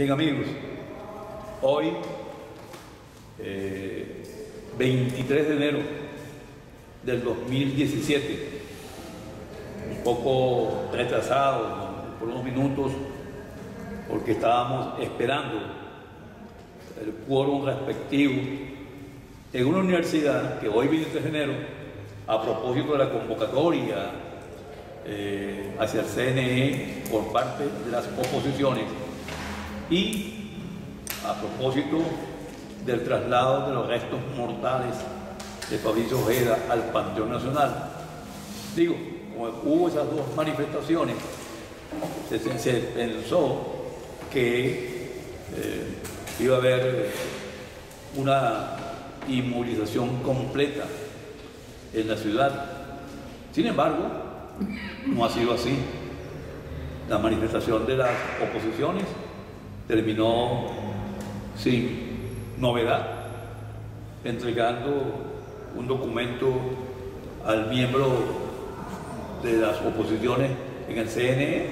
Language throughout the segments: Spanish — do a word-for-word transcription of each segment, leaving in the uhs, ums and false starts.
Bien, amigos, hoy, eh, veintitrés de enero del dos mil diecisiete, un poco retrasado por unos minutos, porque estábamos esperando el quórum respectivo en una universidad que hoy, veintitrés de enero, a propósito de la convocatoria eh, hacia el C N E por parte de las oposiciones y a propósito del traslado de los restos mortales de Fabricio Ojeda al Panteón Nacional. Digo, como hubo esas dos manifestaciones, se, se pensó que eh, iba a haber una inmovilización completa en la ciudad. Sin embargo, no ha sido así. La manifestación de las oposiciones terminó sin novedad, entregando un documento al miembro de las oposiciones en el C N E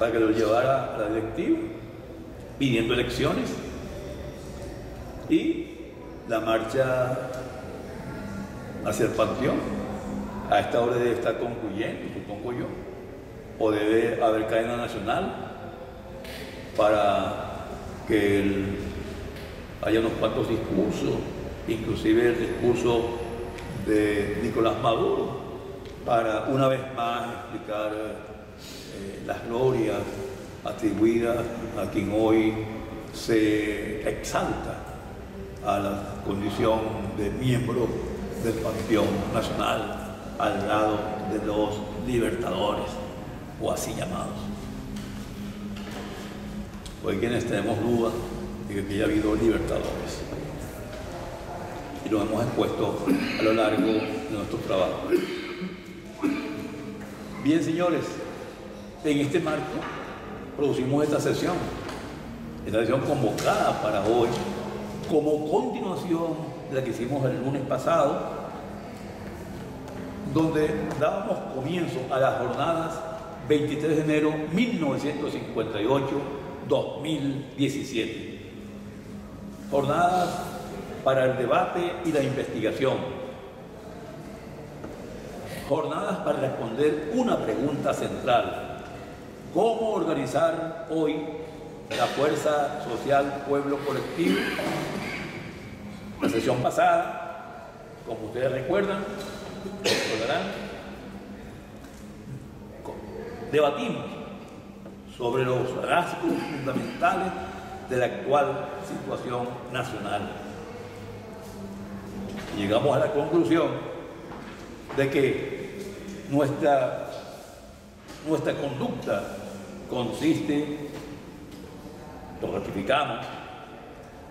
para que lo llevara a la directiva, pidiendo elecciones. Y la marcha hacia el Panteón a esta hora debe estar concluyendo, supongo yo, o debe haber cadena nacional para que el, haya unos cuantos discursos, inclusive el discurso de Nicolás Maduro, para una vez más explicar eh, las glorias atribuidas a quien hoy se exalta a la condición de miembro del Panteón Nacional al lado de los libertadores, o así llamados. Hoy quienes tenemos dudas de que haya habido libertadores, y lo hemos expuesto a lo largo de nuestros trabajos. Bien, señores, en este marco producimos esta sesión, esta sesión convocada para hoy, como continuación de la que hicimos el lunes pasado, donde dábamos comienzo a las jornadas veintitrés de enero mil novecientos cincuenta y ocho a dos mil diecisiete. Jornadas para el debate y la investigación. Jornadas para responder una pregunta central: ¿cómo organizar hoy la fuerza social pueblo colectivo? La sesión pasada, como ustedes recuerdan, recordarán, debatimos sobre los rasgos fundamentales de la actual situación nacional. Llegamos a la conclusión de que nuestra, nuestra conducta consiste, lo ratificamos,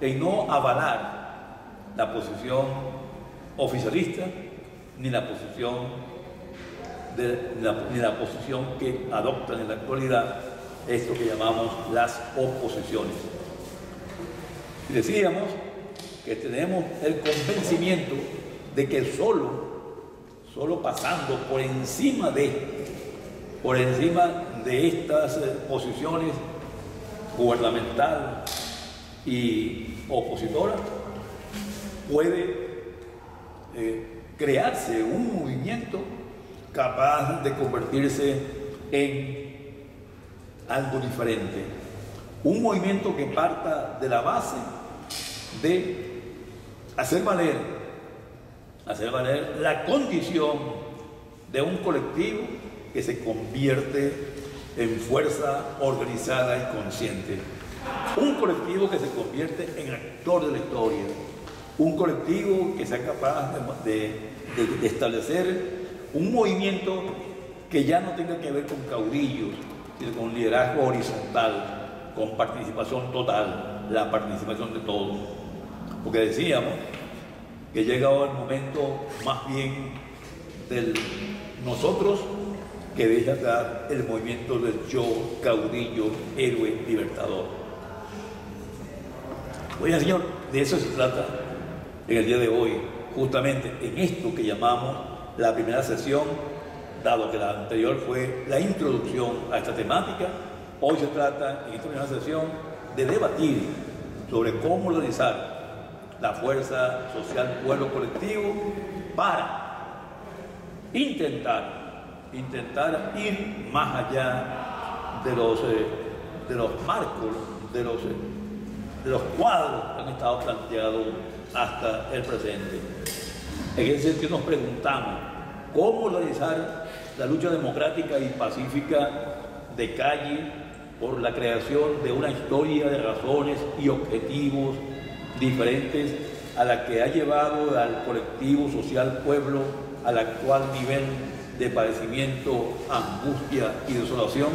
en no avalar la posición oficialista, ni la posición, de, ni, la, ni la posición que adoptan en la actualidad esto que llamamos las oposiciones. Decíamos que tenemos el convencimiento de que solo solo pasando por encima de por encima de estas posiciones gubernamental y opositoras puede eh, crearse un movimiento capaz de convertirse en algo diferente. Un movimiento que parta de la base de hacer valer, hacer valer la condición de un colectivo que se convierte en fuerza organizada y consciente. Un colectivo que se convierte en actor de la historia. Un colectivo que sea capaz de, de, de establecer un movimiento que ya no tenga que ver con caudillos, sino con liderazgo horizontal, con participación total, la participación de todos. Porque decíamos que llega el momento más bien del nosotros que deja atrás el movimiento del yo, caudillo, héroe, libertador. Oiga, señor, de eso se trata en el día de hoy, justamente en esto que llamamos la primera sesión, dado que la anterior fue la introducción a esta temática, Hoy se trata, en esta primera sesión, de debatir sobre cómo organizar la fuerza social pueblo colectivo para intentar, intentar ir más allá de los, eh, de los marcos, de los, eh, de los cuadros que han estado planteados hasta el presente. En ese sentido nos preguntamos cómo organizar la lucha democrática y pacífica de calle por la creación de una historia de razones y objetivos diferentes a la que ha llevado al colectivo social pueblo al actual nivel de padecimiento, angustia y desolación.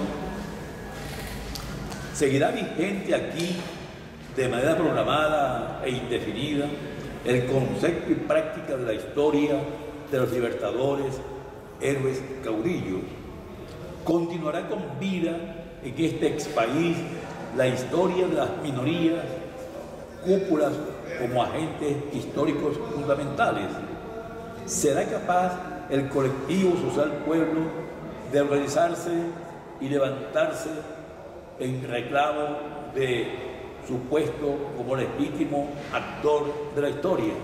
¿Seguirá vigente aquí de manera programada e indefinida el concepto y práctica de la historia de los libertadores, héroes, caudillos? ¿Continuará con vida en este ex país la historia de las minorías, cúpulas como agentes históricos fundamentales? ¿Será capaz el colectivo social pueblo de organizarse y levantarse en reclamo de su puesto como legítimo actor de la historia?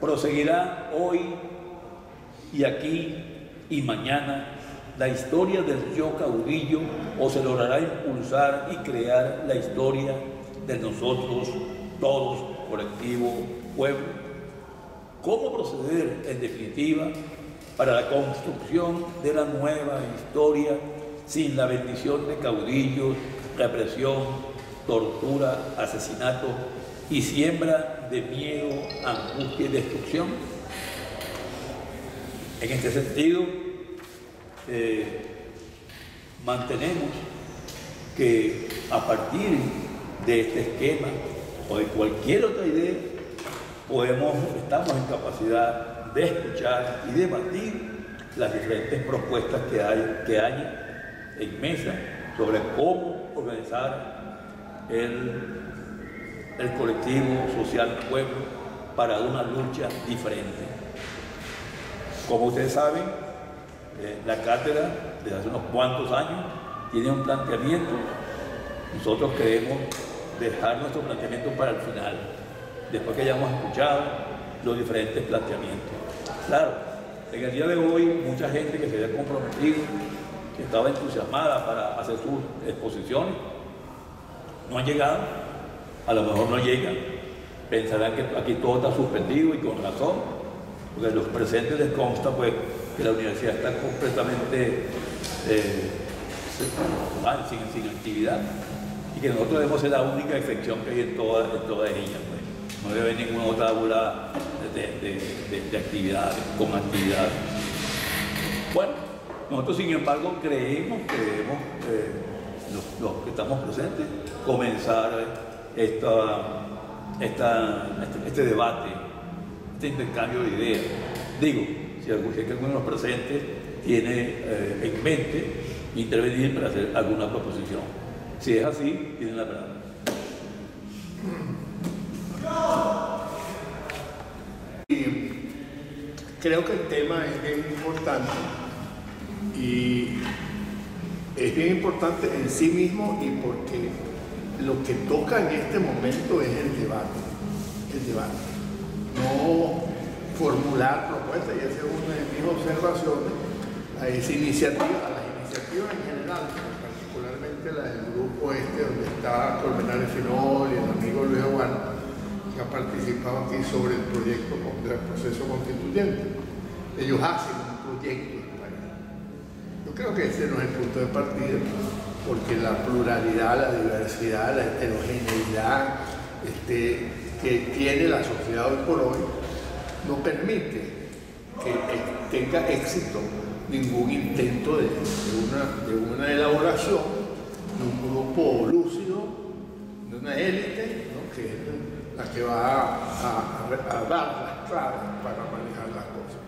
¿Proseguirá hoy y aquí y mañana la historia del yo caudillo o se logrará impulsar y crear la historia de nosotros todos, colectivo, pueblo? ¿Cómo proceder en definitiva para la construcción de la nueva historia sin la bendición de caudillos, represión, tortura, asesinato y siembra de miedo, angustia y destrucción? En este sentido, Eh, mantenemos que a partir de este esquema o de cualquier otra idea podemos, estamos en capacidad de escuchar y debatir las diferentes propuestas que hay, que hay en mesa sobre cómo organizar el, el colectivo social pueblo para una lucha diferente. Como ustedes saben, la cátedra, desde hace unos cuantos años, tiene un planteamiento. Nosotros queremos dejar nuestro planteamiento para el final, después que hayamos escuchado los diferentes planteamientos. Claro, en el día de hoy, mucha gente que se había comprometido, que estaba entusiasmada para hacer sus exposiciones, no han llegado, a lo mejor no llegan, pensarán que aquí todo está suspendido y con razón, porque a los presentes les consta, pues, que la universidad está completamente eh, sin, sin actividad y que nosotros debemos ser la única excepción que hay en todas en toda ellas. Pues. No debe haber ninguna otra aula de, de, de, de actividades, con actividades. Bueno, nosotros sin embargo creemos que debemos, eh, los, los que estamos presentes, comenzar esta, esta, este, este debate, este intercambio de ideas. Digo, si alguno de los presentes tiene eh, en mente intervenir para hacer alguna proposición. Si es así, tienen la palabra. Creo que el tema es bien importante y es bien importante en sí mismo y porque lo que toca en este momento es el debate, el debate. No formular propuestas, y esa es una de mis observaciones a esa iniciativa, a las iniciativas en general, particularmente la del grupo este donde está Colmenares Sinod y el amigo Luis Obama, que ha participado aquí sobre el proyecto del proceso constituyente. Ellos hacen un proyecto en el país. Yo creo que ese no es el punto de partida, porque la pluralidad, la diversidad, la heterogeneidad este, que tiene la sociedad hoy por hoy no permite que tenga éxito ningún intento de, de, una, de una elaboración de un grupo lúcido, de una élite, ¿no?, que es la que va a, a, a dar las claves para manejar las cosas.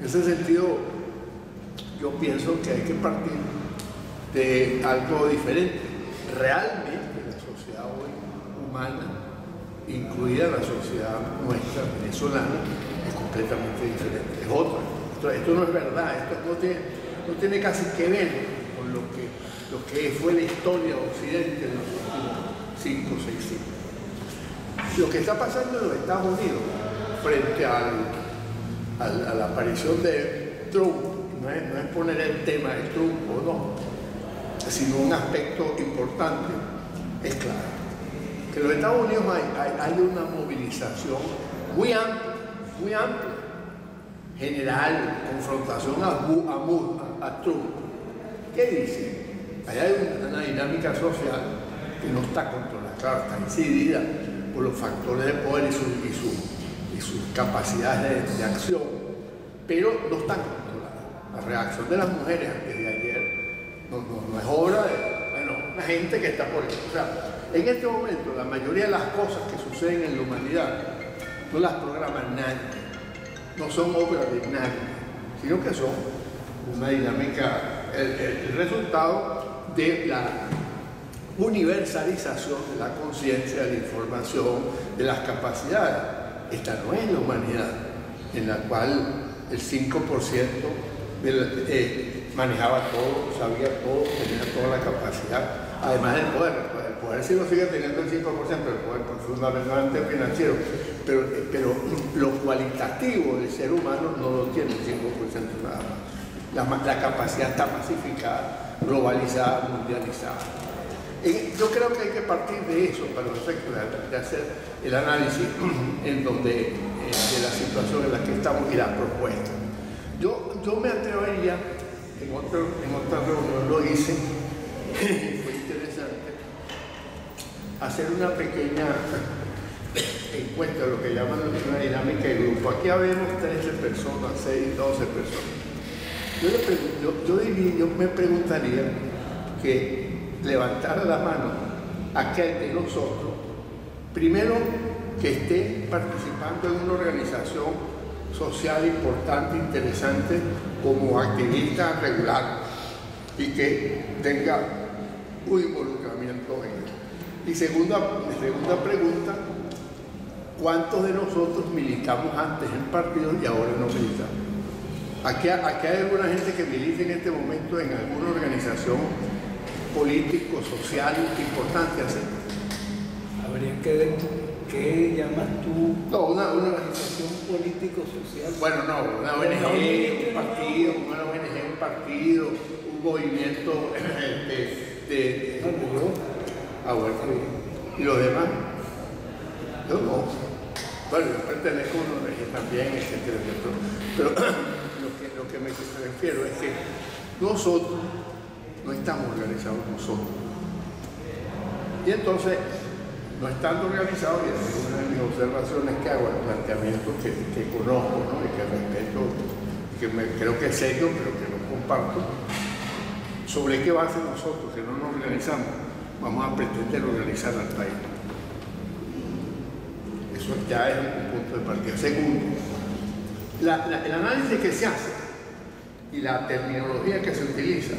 En ese sentido, yo pienso que hay que partir de algo diferente. Realmente la sociedad hoy humana, incluida la sociedad nuestra venezolana, es completamente diferente, es otra. Esto, esto no es verdad, esto no tiene, no tiene casi que ver con lo que lo que fue la historia de Occidente en los últimos cinco o seis siglos. Lo que está pasando en los Estados Unidos frente al, al, a la aparición de Trump, no es, no es poner el tema de Trump o no, sino un aspecto importante, es claro. Que en los Estados Unidos hay, hay, hay una movilización muy amplia, muy amplia, general, confrontación a, a MUD, a, a Trump. ¿Qué dice? Allá hay una dinámica social que no está controlada, claro, está incidida por los factores de poder y, su, y, su, y sus capacidades de, de acción, pero no está controlada. La reacción de las mujeres antes de ayer no, no, no es obra de, bueno, la gente que está por aquí. O sea, en este momento la mayoría de las cosas que suceden en la humanidad no las programa nadie, no son obras de nadie, sino que son una dinámica, el, el resultado de la universalización de la conciencia, de la información, de las capacidades. Esta no es la humanidad en la cual el cinco por ciento del, eh, manejaba todo, sabía todo, tenía toda la capacidad, además del poder. El poder sí lo sigue teniendo el cinco por ciento, el poder profundamente financiero, pero, pero lo cualitativo del ser humano no lo tiene el cinco por ciento nada más. La, la capacidad está masificada, globalizada, mundializada. Y yo creo que hay que partir de eso para los efectos de, de hacer el análisis en donde, de la situación en la que estamos y las propuestas. Yo, yo me atrevería, en, otro, en otra reunión lo hice, fue interesante, hacer una pequeña encuesta de lo que llaman una dinámica de grupo. Aquí habemos trece personas, seis, doce personas. Yo, le pregunto, yo, yo, diría, yo me preguntaría que levantara la mano aquel de nosotros, primero que esté participando en una organización social importante, interesante, como activista regular y que tenga un involucramiento en él. Y segunda, mi segunda pregunta, ¿cuántos de nosotros militamos antes en partidos y ahora no militamos? Aquí, aquí hay alguna gente que milita en este momento en alguna organización político, social, importante hacer. Habría que, ¿qué llamas tú? No, una, una organización político-social. Bueno, no, una O N G, un partido, una O N G, un partido, un movimiento de... de, de ah, bueno. ¿Y los demás? Yo no. Bueno, yo pertenezco a una O N G también, etcétera, etcétera. Pero... lo que me refiero es que nosotros no estamos organizados nosotros. Y entonces, no estando organizados, y es una de mis observaciones que hago, el planteamiento que, que conozco, ¿no? Y que respeto, que me, creo que es serio, pero que lo comparto, sobre qué base nosotros, que no nos organizamos, vamos a pretender organizar al país. Eso ya es un punto de partida. Segundo, la, la, el análisis que se hace y la terminología que se utiliza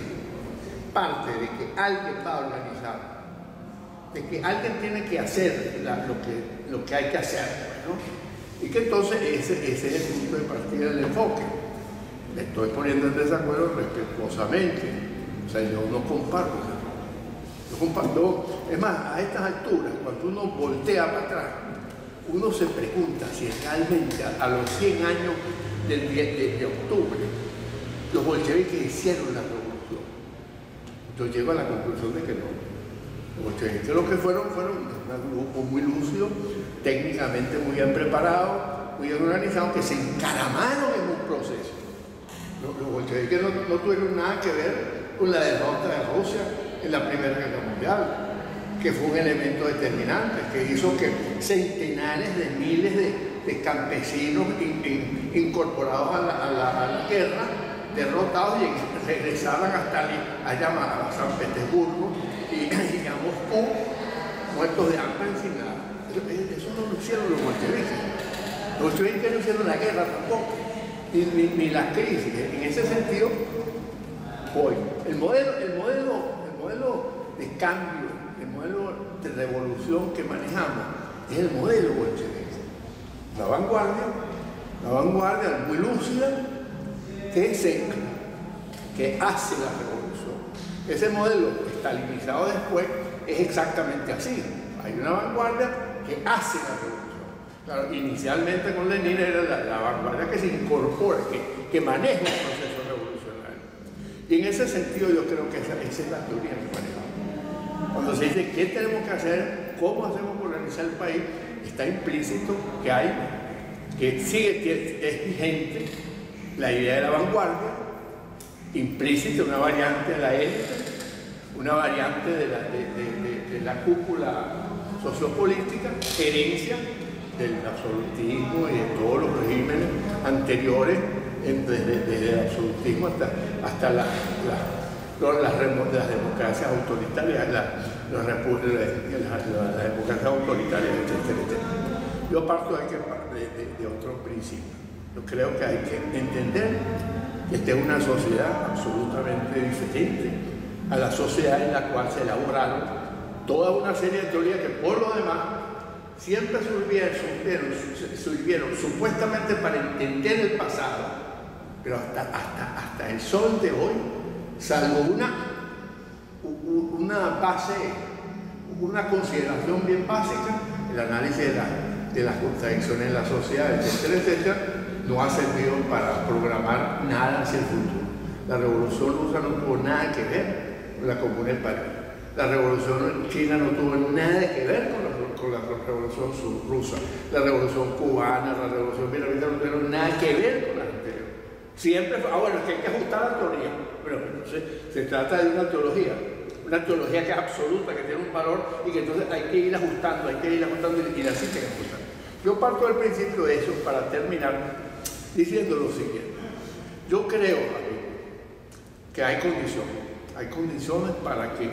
parte de que alguien va a organizar, de que alguien tiene que hacer la, lo, que, lo que hay que hacer, ¿no? Y que entonces ese, ese es el punto de partida del enfoque. Me estoy poniendo en desacuerdo respetuosamente, o sea, yo no comparto, yo comparto. Es más, a estas alturas, cuando uno voltea para atrás, uno se pregunta si realmente a los cien años del diez de octubre los bolcheviques hicieron la revolución. Yo llego a la conclusión de que no. Los bolcheviques lo que fueron, fueron un grupo muy lúcido, técnicamente muy bien preparado, muy bien organizado, que se encaramaron en un proceso. Los, los bolcheviques no, no tuvieron nada que ver con la derrota de Rusia en la Primera Guerra Mundial, que fue un elemento determinante, que hizo que centenares de miles de, de campesinos in, in, incorporados a la, a, la, a la guerra, derrotados y regresaban hasta allá a San Petersburgo y, y a Moscú, muertos de hambre sin nada. Eso no lo hicieron los bolcheviques. Los bolcheviques no hicieron la guerra tampoco, ni, ni, ni las crisis. En ese sentido, hoy, el modelo, el modelo, el modelo de cambio, el modelo de revolución que manejamos es el modelo bolchevique. La vanguardia, la vanguardia muy lúcida, que, se, que hace la revolución. Ese modelo estalinizado después es exactamente así. Hay una vanguardia que hace la revolución. Claro, inicialmente con Lenin era la, la vanguardia que se incorpora, que, que maneja el proceso revolucionario. Y en ese sentido yo creo que esa, esa es la teoría que manejamos. Cuando se dice qué tenemos que hacer, cómo hacemos organizar el país, está implícito que hay, que sigue, que es vigente la idea de la vanguardia, implícita una variante de la élite, una variante de la, de, de, de, de la cúpula sociopolítica, herencia del absolutismo y de todos los regímenes anteriores, en, desde, desde el absolutismo hasta, hasta la, la, la, las, las democracias autoritarias, la, las, las, las democracias autoritarias, etcétera, etcétera. Yo parto de, de, de otro principio. Yo creo que hay que entender que esta es una sociedad absolutamente diferente a la sociedad en la cual se elaboraron toda una serie de teorías que por lo demás siempre surgieron, surgieron, surgieron supuestamente para entender el pasado, pero hasta, hasta, hasta el sol de hoy, salvo una, una base, una consideración bien básica, el análisis de la de las contradicciones en la sociedad, etcétera, etcétera, no ha servido para programar nada hacia el futuro. La revolución rusa no tuvo nada que ver con la Comuna de París. La revolución china no tuvo nada que ver con la, con la revolución rusa. La revolución cubana, la revolución vietnamita no tuvieron nada que ver con la anterior. Siempre fue, ah, bueno, es que hay que ajustar la teoría, pero entonces se trata de una teología. Una teología que es absoluta, que tiene un valor y que entonces hay que ir ajustando, hay que ir ajustando y así hay que ajustar. Yo parto del principio de eso para terminar diciendo lo siguiente. Yo creo que hay condiciones, hay condiciones para que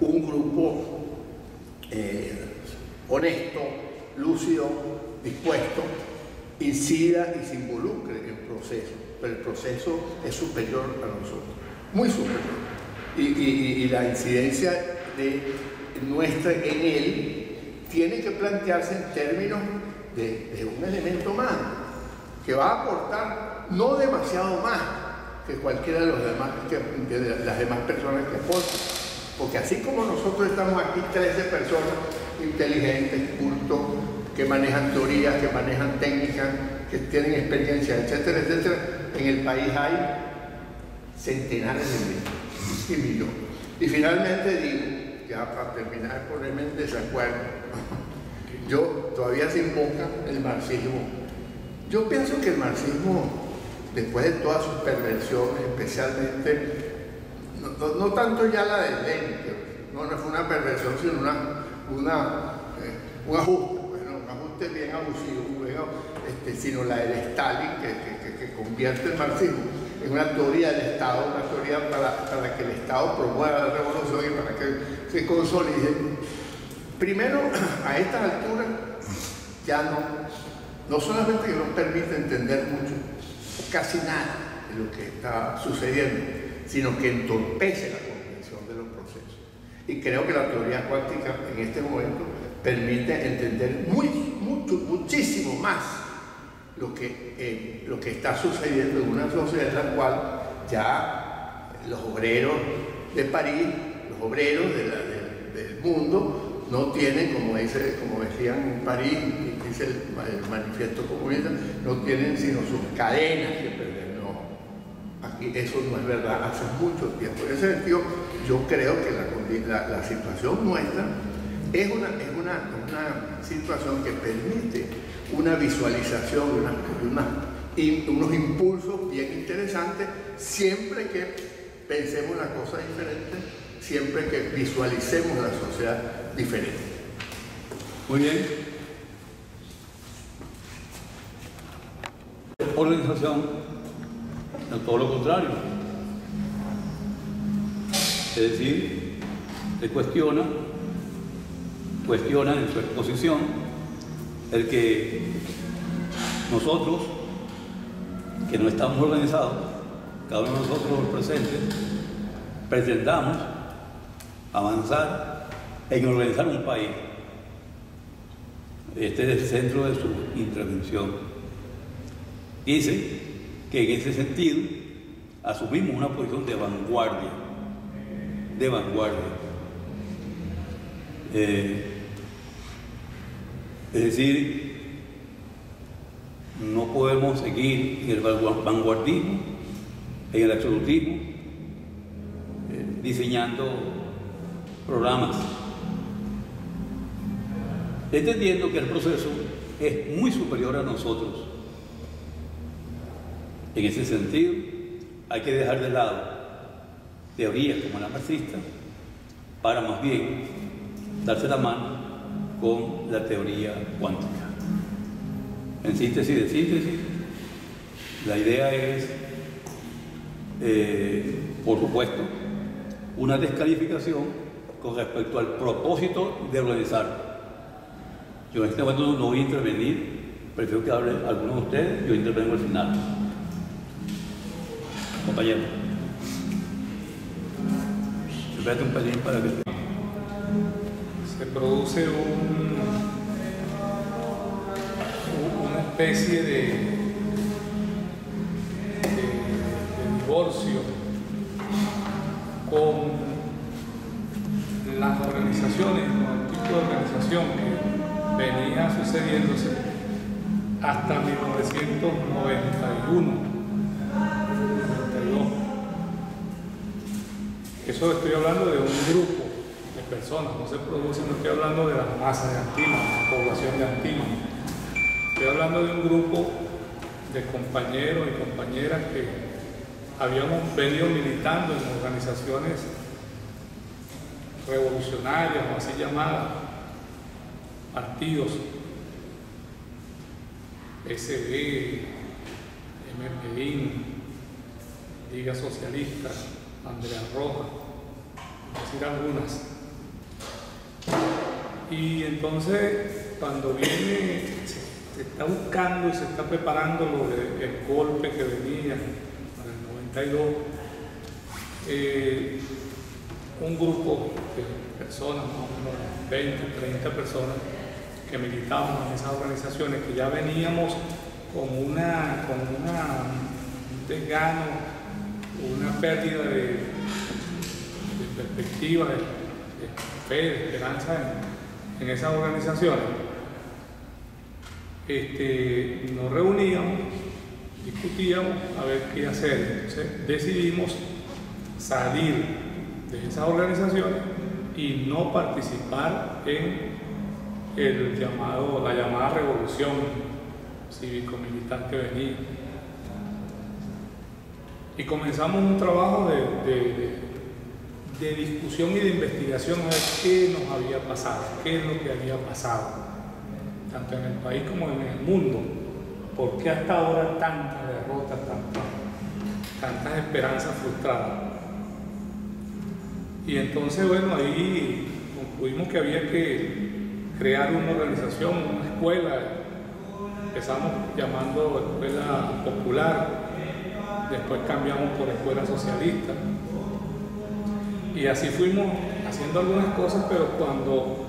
un grupo eh, honesto, lúcido, dispuesto, incida y se involucre en el proceso, pero el proceso es superior a nosotros, muy superior. Y, y, y la incidencia de nuestra en él tiene que plantearse en términos de, de un elemento más que va a aportar no demasiado más que cualquiera de, los demás, que, de las demás personas que aportan, porque así como nosotros estamos aquí trece personas inteligentes, cultos, que manejan teorías, que manejan técnicas, que tienen experiencia, etcétera, etcétera, en el país hay centenares de miles y millones. Y finalmente digo, ya para terminar por el desacuerdo, yo todavía se invoca el marxismo. Yo pienso que el marxismo, después de todas sus perversiones, especialmente, no, no, no tanto ya la de Lenin, no, no fue una perversión, sino una, una, eh, un ajuste, bueno, un ajuste bien abusivo, bien, este, sino la de Stalin, que, que, que, que convierte el marxismo es una teoría del Estado, una teoría para, para que el Estado promueva la revolución y para que se consolide. Primero, a estas alturas, ya no, no solamente que nos permite entender mucho, casi nada de lo que está sucediendo, sino que entorpece la comprensión de los procesos. Y creo que la teoría cuántica en este momento permite entender muy, mucho, muchísimo más lo que, eh, lo que está sucediendo en una sociedad en la cual ya los obreros de París, los obreros de la, de, del mundo, no tienen, como, dice, como decían en París, dice el, el manifiesto comunista, no tienen sino sus cadenas que perder. No, aquí eso no es verdad, hace mucho tiempo. En ese sentido, yo creo que la, la, la situación nuestra es una, es una, una situación que permite una visualización, una, una, in, unos impulsos bien interesantes, siempre que pensemos las cosas diferentes, siempre que visualicemos la sociedad diferente. Muy bien. Organización, no, todo lo contrario. Es decir, se cuestiona, cuestiona en su exposición el que nosotros, que no estamos organizados, cada uno de nosotros presentes, pretendamos avanzar en organizar un país. Este es el centro de su intervención. Dice que en ese sentido asumimos una posición de vanguardia. de vanguardia. Eh, es decir, no podemos seguir el vanguardismo, en el absolutismo, eh, diseñando programas, entendiendo que el proceso es muy superior a nosotros. En ese sentido, hay que dejar de lado teorías como la marxista para más bien darse la mano con la teoría cuántica. En síntesis de síntesis, la idea es, eh, por supuesto, una descalificación con respecto al propósito de organizar. Yo en este momento no voy a intervenir, prefiero que hable alguno de ustedes, yo intervengo al final. Compañero, espérate un pelín para que... Se produce un, una especie de, de, de divorcio con las organizaciones, con el tipo de organización que venía sucediéndose hasta mil novecientos noventa y uno. Eso estoy hablando de un grupo de personas, no se produce, no estoy hablando de las masas de Antima, de la población de Antima. Estoy hablando de un grupo de compañeros y compañeras que habíamos venido militando en organizaciones revolucionarias o así llamadas, partidos, P S D, M P D, Liga Socialista, Bandera Roja, decir algunas. Y entonces, cuando viene, se, se está buscando y se está preparando lo de, el golpe que venía para el noventa y dos, eh, un grupo de personas, más o menos veinte, treinta personas que militábamos en esas organizaciones, que ya veníamos con una, con una, un desgano, una pérdida de, de perspectiva, de, de fe, de esperanza en, en esas organizaciones. Este, nos reuníamos, discutíamos a ver qué hacer. Entonces decidimos salir de esas organizaciones y no participar en el llamado, la llamada revolución cívico-militar que venía. Y comenzamos un trabajo de, de, de, de discusión y de investigación a ver qué nos había pasado, qué es lo que había pasado, tanto en el país como en el mundo. ¿Por qué hasta ahora tantas derrotas, tantas, tantas esperanzas frustradas? Y entonces, bueno, ahí concluimos que había que crear una organización, una escuela. Empezamos llamando Escuela Popular. Después cambiamos por Escuela Socialista y así fuimos haciendo algunas cosas, pero cuando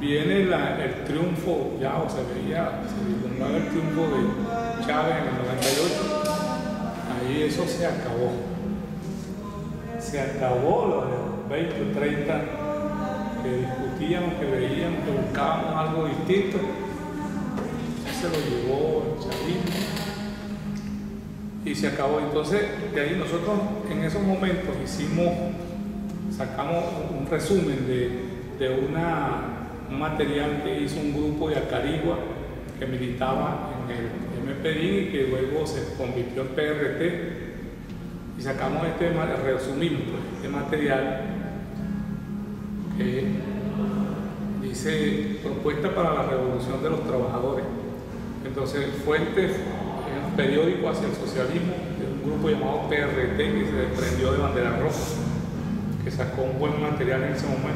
viene la, el triunfo, ya o se veía, se vislumbraba el triunfo de Chávez en el noventa y ocho, ahí eso se acabó. Se acabó los veinte o treinta que discutíamos, que veíamos, que buscábamos algo distinto. Se lo llevó el chavismo. Y se acabó. Entonces, de ahí nosotros en esos momentos hicimos, sacamos un resumen de, de una, un material que hizo un grupo de Acarigua que militaba en el M P D y que luego se convirtió en P R T. Y sacamos este, resumimos este material que dice Propuesta para la Revolución de los Trabajadores. Entonces, fuente. Periódico hacia el socialismo, de un grupo llamado P R T que se desprendió de Bandera Roja, que sacó un buen material en ese momento.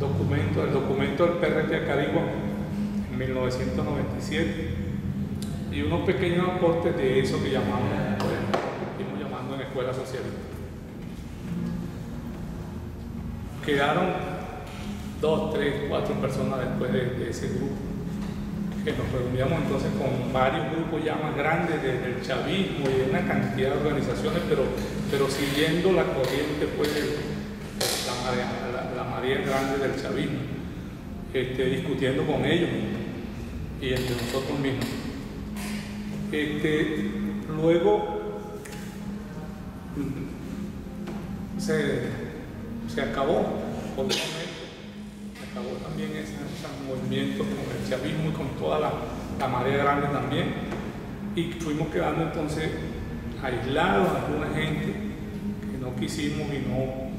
Documento, el documento del P R T a Carigua en mil novecientos noventa y siete y unos pequeños aportes de eso que llamamos, estamos llamando en Escuela Socialista. Quedaron dos, tres, cuatro personas después de, de ese grupo. Que nos reuníamos entonces con varios grupos ya más grandes desde el chavismo y una cantidad de organizaciones, pero pero siguiendo la corriente, pues, la marea, la, la marea grande del chavismo, este, discutiendo con ellos y entre nosotros mismos. Este, luego se, se acabó, obviamente, se acabó también ese, ese movimiento con el chavismo y con toda la, la marea grande también, y fuimos quedando entonces aislados a alguna gente que no quisimos y no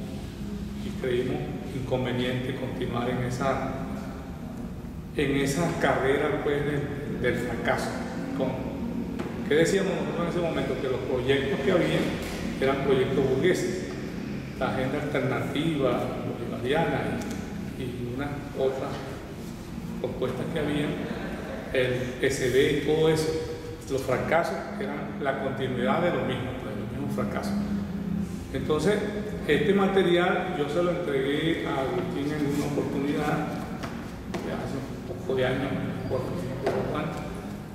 y creímos inconveniente continuar en esa en esas carreras, pues, del, del fracaso. ¿Qué decíamos nosotros en ese momento? Que los proyectos que había eran proyectos burgueses, la agenda alternativa bolivariana y, y unas otras propuestas que había, el S B y todo eso. Los fracasos eran la continuidad de lo mismo, pues, los mismos fracasos. Entonces, este material yo se lo entregué a Agustín en una oportunidad, hace un poco de años, por tanto,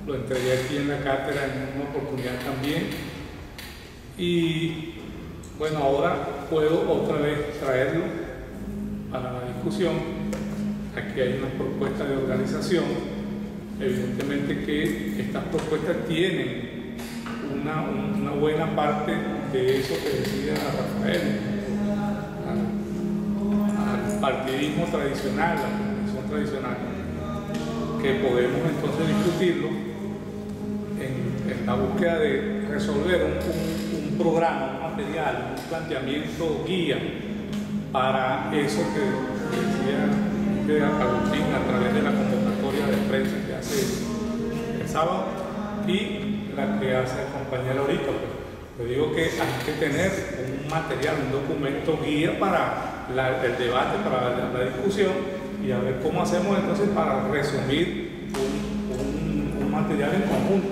lo entregué aquí en la cátedra en una oportunidad también. Y bueno, ahora puedo otra vez traerlo para la discusión. Aquí hay una propuesta de organización. Evidentemente que estas propuestas tienen una, una buena parte de eso que decía Rafael, al, al partidismo tradicional, a la organización tradicional, que podemos entonces discutirlo en, en la búsqueda de resolver un, un, un programa, un material, un planteamiento guía para eso que, que decía Agustín a través de la convocatoria de prensa que hace el sábado y la que hace el compañero ahorita. Pues, le digo que hay que tener un material, un documento guía para la, el debate, para la, la discusión, y a ver cómo hacemos entonces para resumir un, un, un material en conjunto,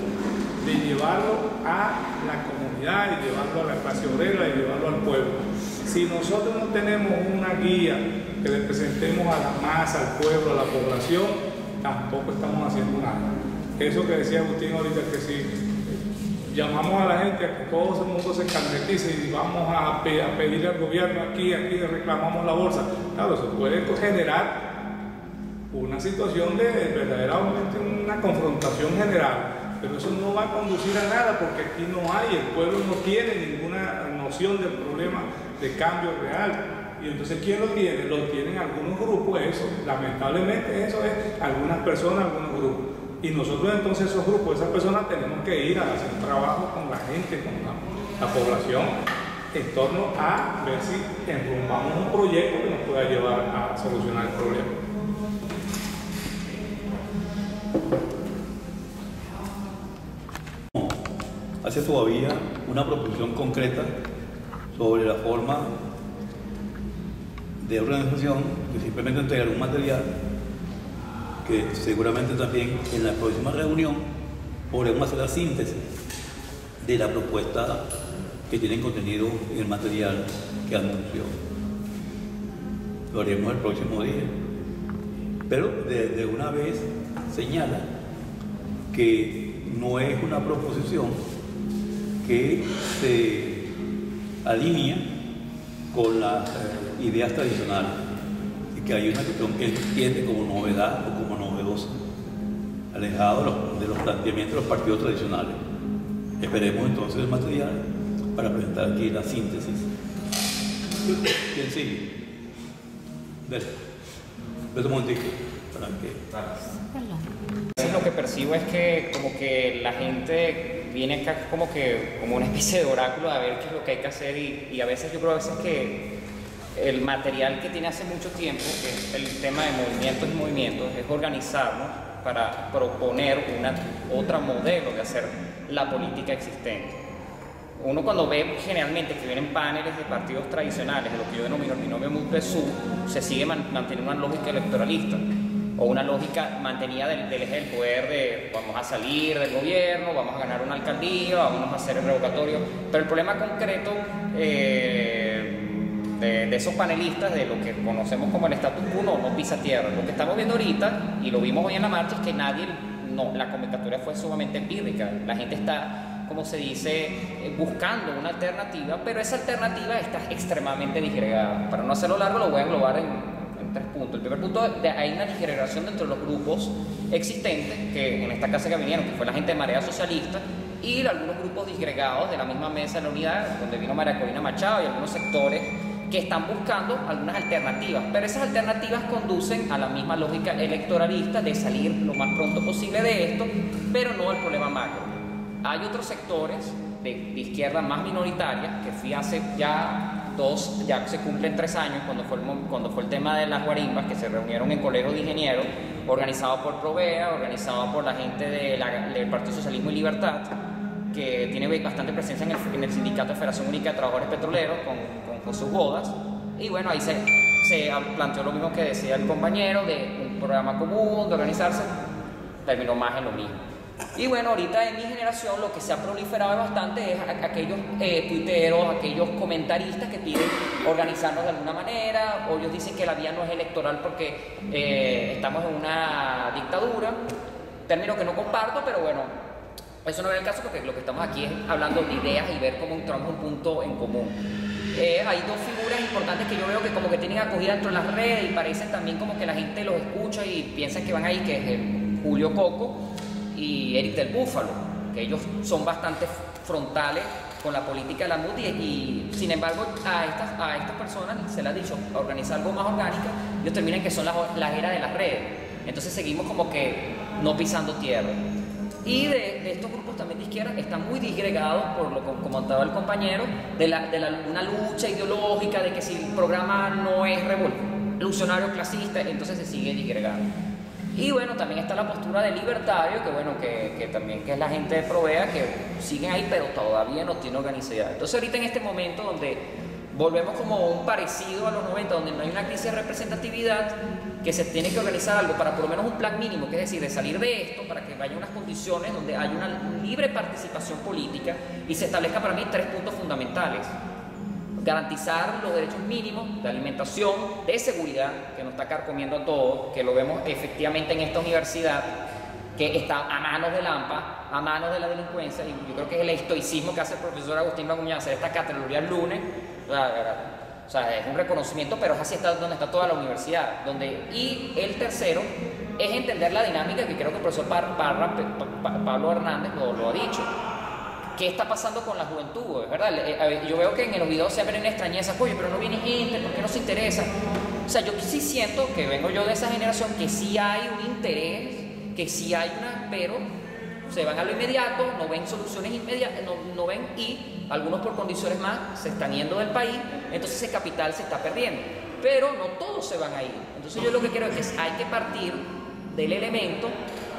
de llevarlo a la comunidad, y llevarlo a la clase obrera, y llevarlo al pueblo. Si nosotros no tenemos una guía que le presentemos a la masa, al pueblo, a la población, tampoco estamos haciendo nada. Eso que decía Agustín ahorita, que si llamamos a la gente a que todo el mundo se carnetice y vamos a pedirle al gobierno aquí, aquí le reclamamos la bolsa, claro, eso puede generar una situación de verdaderamente una confrontación general. Pero eso no va a conducir a nada, porque aquí no hay, el pueblo no tiene ninguna noción del problema de cambio real. Y entonces, ¿quién lo tiene? Lo tienen algunos grupos, eso, lamentablemente eso es algunas personas, algunos grupos. Y nosotros entonces esos grupos, esas personas, tenemos que ir a hacer trabajo con la gente, con la, la población, en torno a ver si enrumbamos un proyecto que nos pueda llevar a solucionar el problema. Hace todavía una proposición concreta sobre la forma de organización, que simplemente entregar un material que seguramente también en la próxima reunión podremos hacer la síntesis de la propuesta que tienen contenido en el material que anunció. Lo haremos el próximo día, pero de, de una vez señala que no es una proposición que se alinea con las ideas tradicionales, y que hay una cuestión que él entiende como novedad o como novedosa, alejado de los, de los planteamientos de los partidos tradicionales. Esperemos entonces el material para presentar aquí la síntesis. ¿Quién sigue? Dale. Dale un momentito para que... Sí, lo que percibo es que como que la gente viene acá como que como una especie de oráculo de a ver qué es lo que hay que hacer, y, y a veces yo creo a veces que el material que tiene hace mucho tiempo, que es el tema de movimientos y movimientos, es organizarnos para proponer una otra modelo de hacer la política existente. Uno cuando ve generalmente que vienen paneles de partidos tradicionales, de lo que yo denomino el binomio M U D P S U, se sigue man, manteniendo una lógica electoralista, o una lógica mantenida del, del eje del poder de vamos a salir del gobierno, vamos a ganar una alcaldía, vamos a hacer el revocatorio. Pero el problema concreto eh, de, de esos panelistas, de lo que conocemos como el status quo, no, no pisa tierra. Lo que estamos viendo ahorita, y lo vimos hoy en la marcha, es que nadie, no, la convocatoria fue sumamente empírica. La gente está como se dice, eh, buscando una alternativa, pero esa alternativa está extremadamente disgregada. Para no hacerlo largo, lo voy a englobar en, en tres puntos. El primer punto, de, hay una disgregación dentro de los grupos existentes, que en esta casa que vinieron, que fue la gente de Marea Socialista, y algunos grupos disgregados de la misma mesa de la unidad, donde vino María Corina Machado y algunos sectores que están buscando algunas alternativas, pero esas alternativas conducen a la misma lógica electoralista de salir lo más pronto posible de esto, pero no al problema macro. Hay otros sectores de, de izquierda más minoritarias, que fui hace ya dos, ya se cumplen tres años, cuando fue, el, cuando fue el tema de las guarimbas, que se reunieron en colegio de ingenieros, organizado por PROVEA, organizado por la gente de la, del Partido Socialismo y Libertad, que tiene bastante presencia en el, en el sindicato de Federación Única de Trabajadores Petroleros, con, con José Bodas, y bueno, ahí se, se planteó lo mismo que decía el compañero, de un programa común, de organizarse, terminó más en lo mismo. Y bueno, ahorita en mi generación lo que se ha proliferado bastante es aquellos eh, tuiteros, aquellos comentaristas que piden organizarnos de alguna manera, o ellos dicen que la vía no es electoral porque eh, estamos en una dictadura, término que no comparto, pero bueno, eso no es el caso porque lo que estamos aquí es hablando de ideas y ver cómo encontramos un punto en común. Eh, hay dos figuras importantes que yo veo que como que tienen acogida dentro de las redes y parecen también como que la gente los escucha y piensa que van ahí, que es el Julio Coco y Eric del Búfalo, que ellos son bastante frontales con la política de la M U D y, y sin embargo a estas, a estas personas se les ha dicho organizar algo más orgánico, ellos terminan que son las la eras de las redes, entonces seguimos como que no pisando tierra. Y de, de estos grupos también de izquierda están muy disgregados, por lo que comentaba el compañero, de, la, de la, una lucha ideológica de que si el programa no es revolucionario clasista, entonces se sigue disgregando. Y bueno, también está la postura de libertario, que bueno, que, que también que es la gente de PROVEA, que siguen ahí, pero todavía no tiene organicidad. Entonces ahorita en este momento donde volvemos como un parecido a los noventa, donde no hay una crisis de representatividad, que se tiene que organizar algo para por lo menos un plan mínimo, que es decir, de salir de esto para que haya unas condiciones donde haya una libre participación política y se establezca para mí tres puntos fundamentales. Garantizar los derechos mínimos de alimentación, de seguridad, que nos está carcomiendo a todos, que lo vemos efectivamente en esta universidad, que está a manos del AMPA, a manos de la delincuencia, y yo creo que es el estoicismo que hace el profesor Agustín Blanco Muñoz hacer esta categoría el lunes. O sea, es un reconocimiento, pero es así está, donde está toda la universidad. Donde, y el tercero es entender la dinámica, que creo que el profesor Barra, Barra, Pablo Hernández lo, lo ha dicho. ¿Qué está pasando con la juventud? ¿Verdad? Yo veo que en los videos se ven una extrañeza, oye, pero no viene gente, ¿por qué no se interesa? O sea, yo sí siento que vengo yo de esa generación, que sí hay un interés, que sí hay una, pero se van a lo inmediato, no ven soluciones inmediatas, no, no ven y... algunos por condiciones más se están yendo del país, entonces ese capital se está perdiendo, pero no todos se van a ir. Entonces yo lo que quiero es que hay que partir del elemento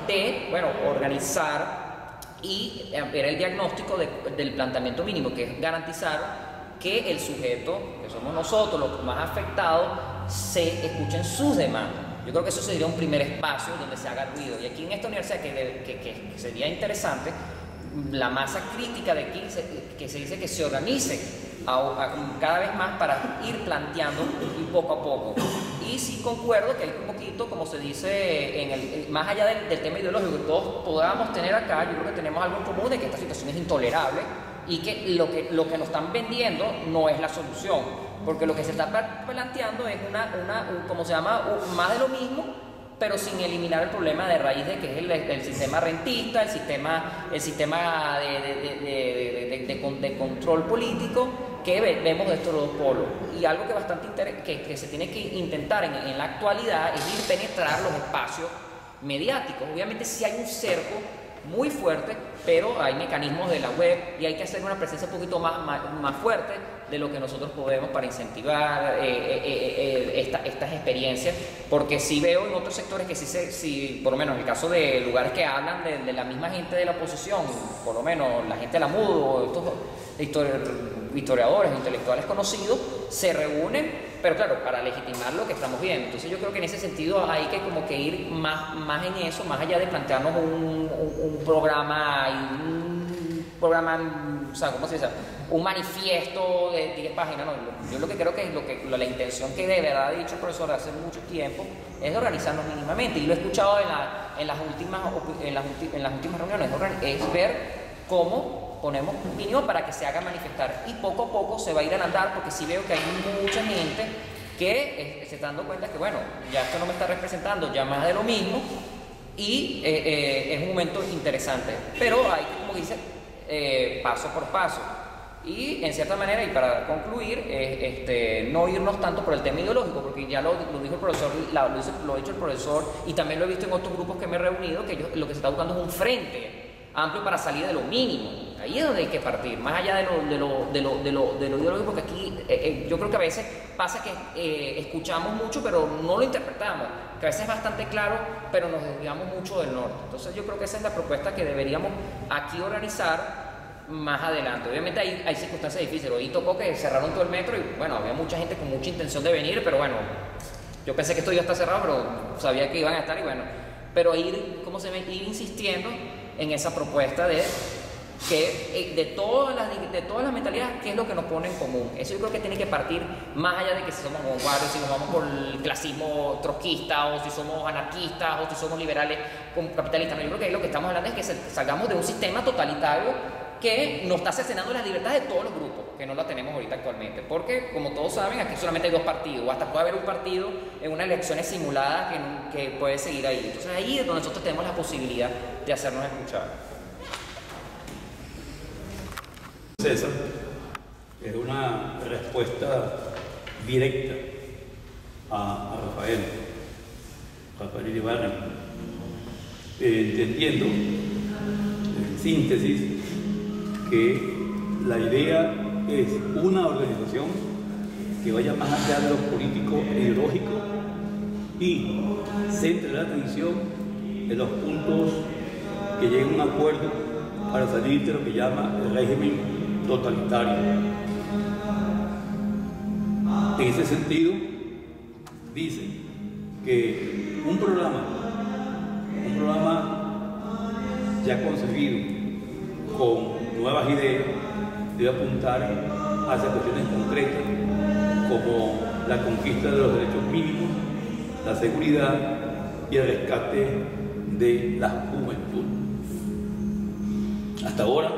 de, bueno, organizar y ver el diagnóstico de, del planteamiento mínimo, que es garantizar que el sujeto, que somos nosotros los más afectados, se escuchen sus demandas. Yo creo que eso sería un primer espacio donde se haga ruido, y aquí en esta universidad que, que, que sería interesante la masa crítica de quince que se dice que se organice a, a, cada vez más para ir planteando y poco a poco. Y sí concuerdo que hay un poquito, como se dice, en el, más allá del, del tema ideológico que todos podamos tener acá, yo creo que tenemos algo en común de que esta situación es intolerable y que lo que, lo que nos están vendiendo no es la solución, porque lo que se está planteando es una, una como se llama, más de lo mismo, pero sin eliminar el problema de raíz, de que es el, el sistema rentista, el sistema, el sistema de, de, de, de, de, de, de control político que vemos de estos dos polos. Y algo que, bastante inter que, que se tiene que intentar en, en la actualidad es ir penetrar los espacios mediáticos. Obviamente sí hay un cerco muy fuerte, pero hay mecanismos de la web y hay que hacer una presencia un poquito más, más, más fuerte de lo que nosotros podemos para incentivar eh, eh, eh, esta, estas experiencias, porque sí veo en otros sectores que sí, se, sí, por lo menos en el caso de lugares que hablan de, de la misma gente de la oposición, por lo menos la gente de la M U D o estos histori historiadores, intelectuales conocidos, se reúnen, pero claro, para legitimar lo que estamos viendo. Entonces yo creo que en ese sentido hay que como que ir más, más en eso, más allá de plantearnos un, un, un programa, un programa, o sea, ¿cómo se dice? Un manifiesto de diez páginas, no, yo lo que creo que es lo que, lo, la intención que de verdad ha dicho el profesor hace mucho tiempo es de organizarnos mínimamente, y lo he escuchado en, la, en, las, últimas, en, las, en las últimas reuniones, es ver cómo ponemos opinión para que se haga manifestar. Y poco a poco se va a ir a andar, porque sí veo que hay mucha gente que eh, se está dando cuenta que, bueno, ya esto no me está representando, ya más de lo mismo, y eh, eh, es un momento interesante. Pero hay que, como dice, eh, paso por paso. Y en cierta manera, y para concluir, eh, este, no irnos tanto por el tema ideológico, porque ya lo, lo dijo el profesor, la, lo, lo ha dicho el profesor, y también lo he visto en otros grupos que me he reunido, que ellos, lo que se está buscando es un frente amplio para salir de lo mínimo. Ahí es donde hay que partir, más allá de lo, de lo, de lo, de lo, de lo ideológico, porque aquí eh, eh, yo creo que a veces pasa que eh, escuchamos mucho, pero no lo interpretamos, que a veces es bastante claro, pero nos desviamos mucho del norte. Entonces yo creo que esa es la propuesta que deberíamos aquí organizar más adelante. Obviamente hay, hay circunstancias difíciles. Hoy tocó que cerraron todo el metro y bueno, había mucha gente con mucha intención de venir, pero bueno, yo pensé que esto iba a estar cerrado, pero sabía que iban a estar y bueno, pero ir, ¿cómo se ve? Ir insistiendo en esa propuesta de que de todas las de todas las mentalidades, ¿qué es lo que nos pone en común? Eso yo creo que tiene que partir más allá de que si somos vanguardias, si nos vamos por el clasismo trotskista, o si somos anarquistas, o si somos liberales con capitalistas. No, yo creo que ahí lo que estamos hablando es que salgamos de un sistema totalitario que nos está asesinando las libertades de todos los grupos, que no la tenemos ahorita actualmente, porque como todos saben, aquí solamente hay dos partidos, o hasta puede haber un partido en unas elecciones simuladas que, que puede seguir ahí. Entonces ahí es donde nosotros tenemos la posibilidad de hacernos escuchar. César, es una respuesta directa a, a Rafael, Rafael Ibarra, eh, entendiendo en síntesis que la idea es una organización que vaya más allá de lo político e ideológico y centre la atención en los puntos que lleguen a un acuerdo para salir de lo que llama el régimen totalitario. En ese sentido, dice que un programa, un programa ya concebido con nuevas ideas debe apuntar hacia cuestiones concretas como la conquista de los derechos mínimos, la seguridad y el rescate de la juventud. Hasta ahora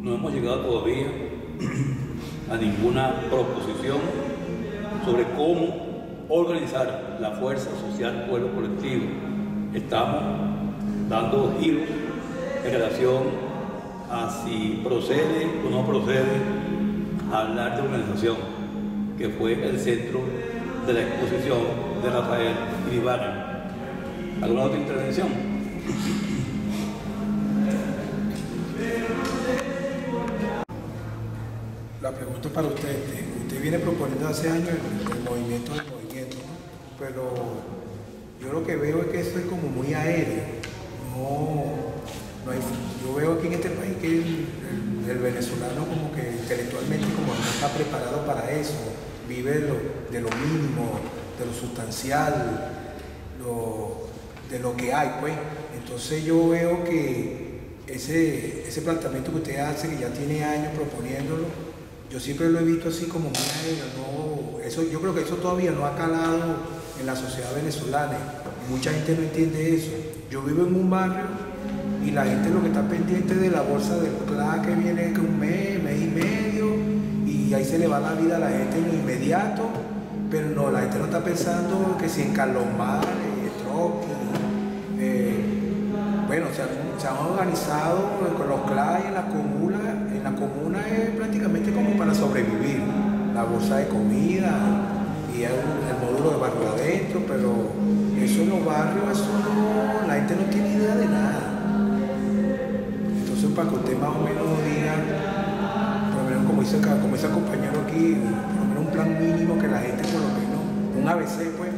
no hemos llegado todavía a ninguna proposición sobre cómo organizar la fuerza social pueblo colectivo. Estamos dando giros en relación a si procede o no procede a hablar de organización, que fue el centro de la exposición de Rafael Ibarra. ¿Alguna otra intervención? La pregunta para usted, usted viene proponiendo hace años el, el movimiento del movimiento, pero yo lo que veo es que esto es como muy aéreo, no... No hay, yo veo aquí en este país que el, el, el venezolano como que intelectualmente como no está preparado para eso, vive de lo, de lo mínimo, de lo sustancial, lo, de lo que hay, pues. Entonces yo veo que ese, ese planteamiento que usted hace, que ya tiene años proponiéndolo, yo siempre lo he visto así como no, eso, yo creo que eso todavía no ha calado en la sociedad venezolana, mucha gente no entiende eso. Yo vivo en un barrio y la gente lo que está pendiente de la bolsa del C L A que viene que un mes, mes y medio, y ahí se le va la vida a la gente en lo inmediato, pero no, la gente no está pensando que si en Carlos Mares, en eh, bueno, se han, se han organizado con los C L A en la comuna, en la comuna es prácticamente como para sobrevivir, la bolsa de comida y el, el módulo de barrio adentro, pero eso en los barrios, eso no, la gente no tiene idea de nada. Para que usted más o menos diga, por lo menos como dice como dice el compañero aquí, por lo menos un plan mínimo que la gente por lo menos, un A B C pues,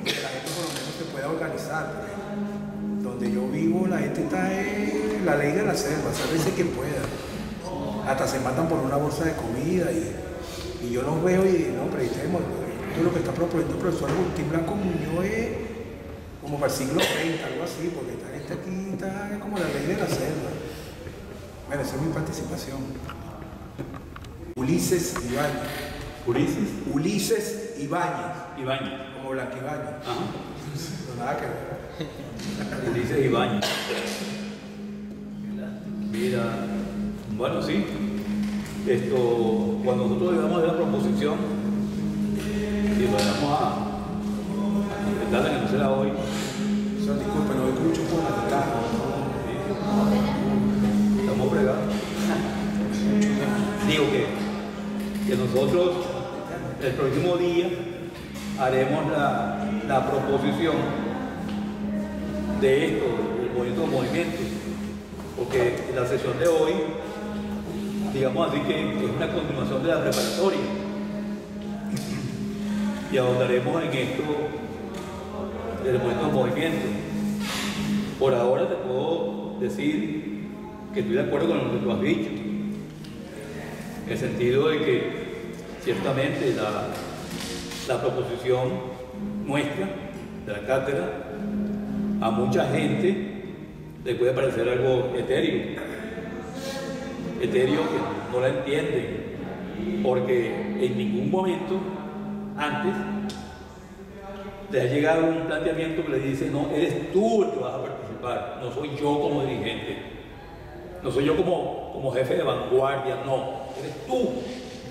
que la gente por lo menos se pueda organizar. Pues. Donde yo vivo la gente está en la ley de la selva, sálvese quien pueda. Hasta se matan por una bolsa de comida y, y yo los veo y no, pero ustedes, esto lo que está proponiendo el profesor Agustín Blanco Muñoz es como para el siglo veinte, algo así, porque esta gente aquí está como la ley de la selva. Bueno, esa es mi participación. Ulises Ibáñez. ¿Ulises? Ulises Ibáñez. Ibáñez. Como Blanca Ibáñez. Ajá. No, nada que ver. Ulises Ibáñez. Mira, Bueno, sí. Esto, cuando nosotros llegamos a la proposición y lo llegamos a intentar denunciarla hoy. O sea, disculpen, no escucho por la guitarra. Estamos fregados. Digo que, que nosotros el próximo día haremos la, la proposición de esto, del movimiento movimiento, porque la sesión de hoy, digamos así, que es una continuación de la preparatoria y ahondaremos en esto del movimiento movimiento. Por ahora te puedo decir que estoy de acuerdo con lo que tú has dicho, en el sentido de que ciertamente la, la proposición nuestra de la cátedra a mucha gente le puede parecer algo etéreo, etéreo que no la entienden, porque en ningún momento antes te ha llegado un planteamiento que le dice: no, eres tú el que vas a participar, no soy yo como dirigente, no soy yo como, como jefe de vanguardia, no, eres tú,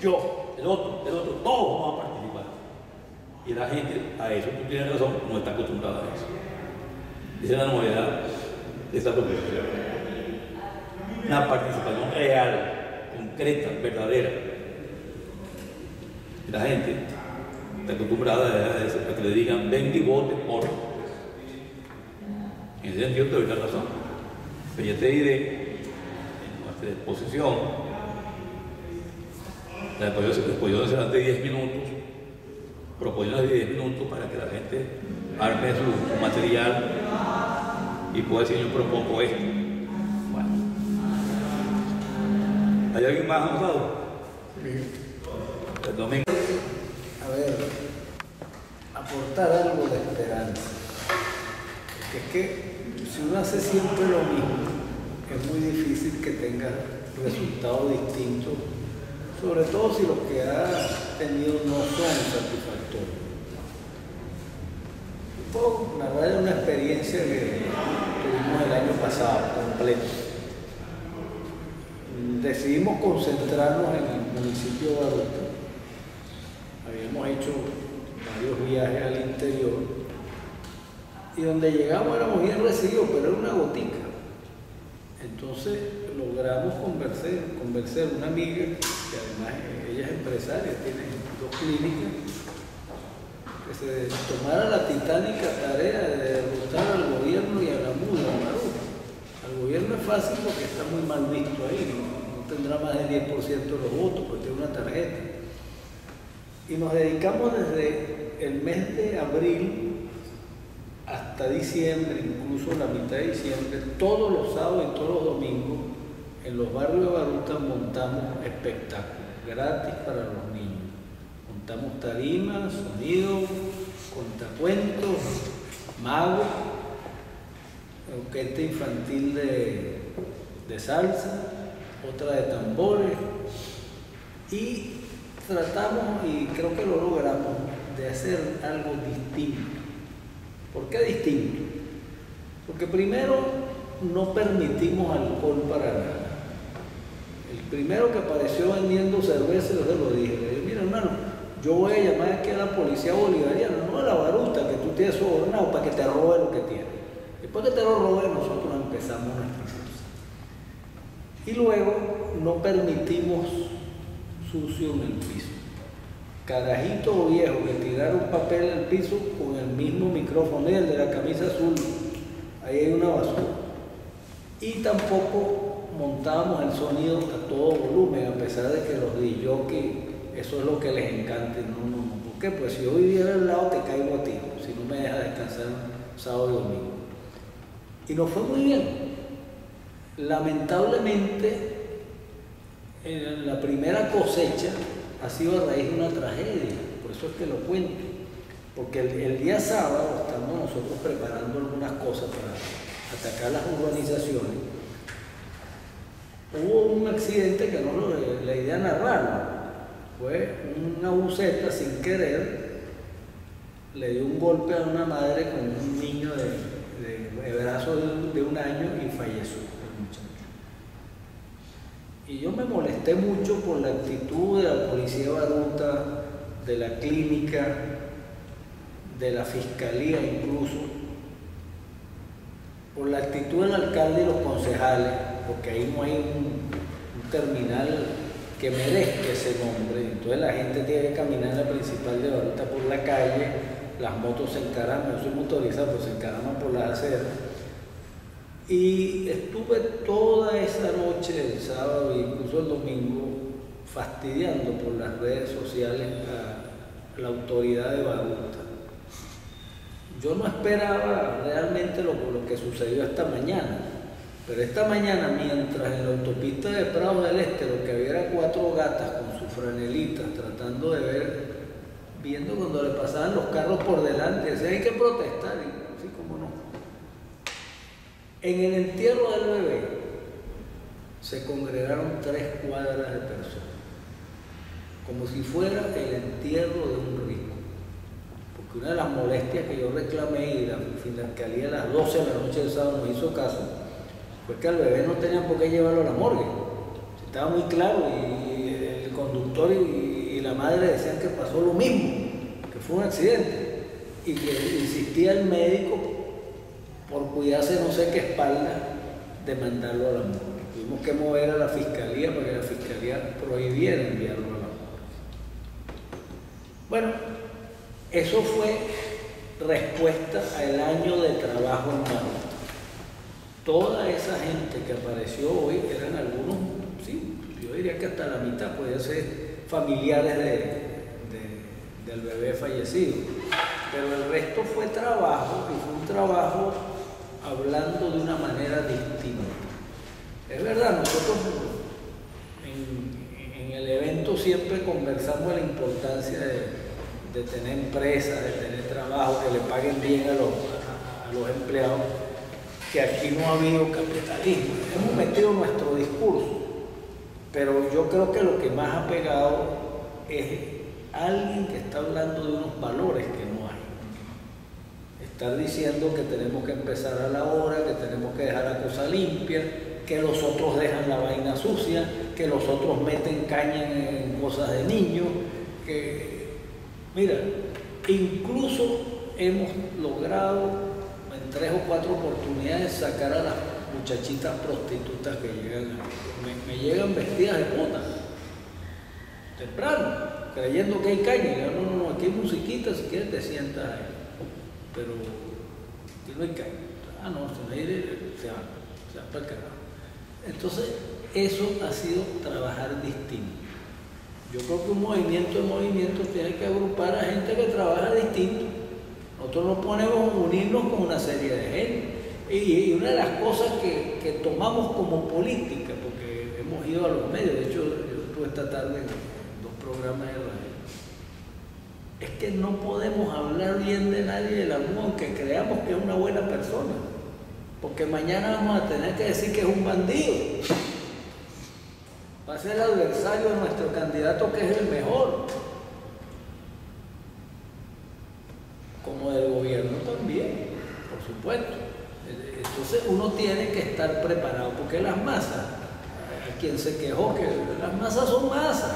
yo, el otro, el otro, todos vamos a participar. Y la gente, a eso tú tienes razón, no está acostumbrada a eso. Esa es la novedad de esta propuesta. Una participación real, concreta, verdadera. La gente está acostumbrada a, eso, a que le digan: ven y vote por. En ese sentido te doy la razón. Pero ya te diré, en nuestra exposición, la exposición será de diez minutos, proposiciones de diez minutos para que la gente arme su, su material y pueda decir: yo propongo esto. Bueno. ¿Hay alguien más anotado? Sí. El domingo. A ver, aportar algo de esperanza. Porque es que si uno hace siempre lo mismo, es muy difícil que tenga resultados distintos, sobre todo si los que ha tenido no son satisfactorios. La verdad es una experiencia que tuvimos el año pasado completo. Decidimos concentrarnos en el municipio de Arauca. Habíamos hecho varios viajes al interior y donde llegamos éramos bien recibidos, pero era una gotica. Entonces logramos conversar, conversar una amiga, que además ella es empresaria, tiene dos clínicas, que se tomara la titánica tarea de derrotar al gobierno y a la M U D, a Maduro. Al gobierno es fácil porque está muy mal visto ahí, no, no tendrá más del diez por ciento de los votos, porque tiene una tarjeta. Y nos dedicamos desde el mes de abril hasta diciembre, incluso la mitad de diciembre, todos los sábados y todos los domingos, en los barrios de Baruta montamos espectáculos gratis para los niños. Montamos tarimas, sonido, contacuentos, magos, orquesta infantil de, de salsa, otra de tambores, y tratamos, y creo que lo logramos, de hacer algo distinto. ¿Por qué distinto? Porque primero no permitimos alcohol para nada. El primero que apareció vendiendo cerveza, yo se lo dije, le dije: mira, hermano, yo voy a llamar aquí a la policía bolivariana, no a la baruta que tú tienes sobornado para que te robe lo que tienes. Después que te lo robe, nosotros empezamos nuestra cosa. Y luego no permitimos sucio en el piso. Carajito o viejo que tiraron papel en el piso con el mismo micrófono, el de la camisa azul, ahí hay una basura. Y tampoco montábamos el sonido a todo volumen, a pesar de que los D Js, eso es lo que les encanta. No, no, no. ¿Por qué? Pues si yo viviera al lado te caigo a ti, si no me dejas descansar sábado y domingo. Y nos fue muy bien. Lamentablemente, en la primera cosecha ha sido a raíz de una tragedia, por eso es que lo cuento. Porque el, el día sábado estamos nosotros preparando algunas cosas para atacar las urbanizaciones. Hubo un accidente que no lo, la idea narrarlo. Fue una buceta sin querer, le dio un golpe a una madre con un niño de, de, de brazos de, de un año y falleció el muchacho. Y me molesté mucho por la actitud de la policía baruta, de la clínica, de la fiscalía incluso, por la actitud del alcalde y los concejales, porque ahí no hay un, un terminal que merezca ese nombre. Entonces la gente tiene que caminar en la principal de Baruta por la calle, las motos se encaraman, no soy motorizado, pero se encaraman por las aceras. Y estuve toda esa noche, el sábado e incluso el domingo, fastidiando por las redes sociales a la autoridad de Baruta. Yo no esperaba realmente lo, lo que sucedió esta mañana, pero esta mañana, mientras en la autopista de Prado del Este lo que había era cuatro gatas con sus franelitas tratando de ver, viendo cuando le pasaban los carros por delante, decían hay que protestar, y así como no. En el entierro del bebé se congregaron tres cuadras de personas, como si fuera el entierro de un rico. Una de las molestias que yo reclamé y la fiscalía a las doce de la noche del sábado no hizo caso, fue que al bebé no tenían por qué llevarlo a la morgue. Estaba muy claro y el conductor y la madre decían que pasó lo mismo, que fue un accidente y que insistía el médico por cuidarse no sé qué espalda de mandarlo a la morgue. Tuvimos que mover a la fiscalía para que la fiscalía prohibiera enviarlo a la morgue. Bueno. Eso fue respuesta al año de trabajo en Baruta. Toda esa gente que apareció hoy eran algunos, sí, yo diría que hasta la mitad podían ser familiares de, de, del bebé fallecido. Pero el resto fue trabajo y fue un trabajo hablando de una manera distinta. Es verdad, nosotros en, en el evento siempre conversamos de la importancia de... de tener empresas, de tener trabajo, que le paguen bien a los, a, a los empleados, que aquí no ha habido capitalismo. Hemos metido nuestro discurso, pero yo creo que lo que más ha pegado es alguien que está hablando de unos valores que no hay. Estar diciendo que tenemos que empezar a la hora, que tenemos que dejar la cosa limpia, que los otros dejan la vaina sucia, que los otros meten caña en cosas de niños, que... Mira, incluso hemos logrado en tres o cuatro oportunidades sacar a las muchachitas prostitutas que llegan, me, me llegan vestidas de mota, temprano, creyendo que hay caña. Yo, no, no, no, aquí hay musiquita, si quieres te sientas ahí, pero aquí no hay caña. Ah, no, se me ir, se va, se va para el carajo. Entonces, eso ha sido trabajar distinto. Yo creo que un movimiento de movimiento tiene que agrupar a gente que trabaja distinto. Nosotros no podemos unirnos con una serie de gente. Y, y una de las cosas que, que tomamos como política, porque hemos ido a los medios, de hecho yo estuve esta tarde en dos programas de radio, es que no podemos hablar bien de nadie de la M U D aunque creamos que es una buena persona. Porque mañana vamos a tener que decir que es un bandido. Va a ser el adversario de nuestro candidato que es el mejor. Como del gobierno también, por supuesto. Entonces uno tiene que estar preparado, porque las masas, a quien se quejó que las masas son masas.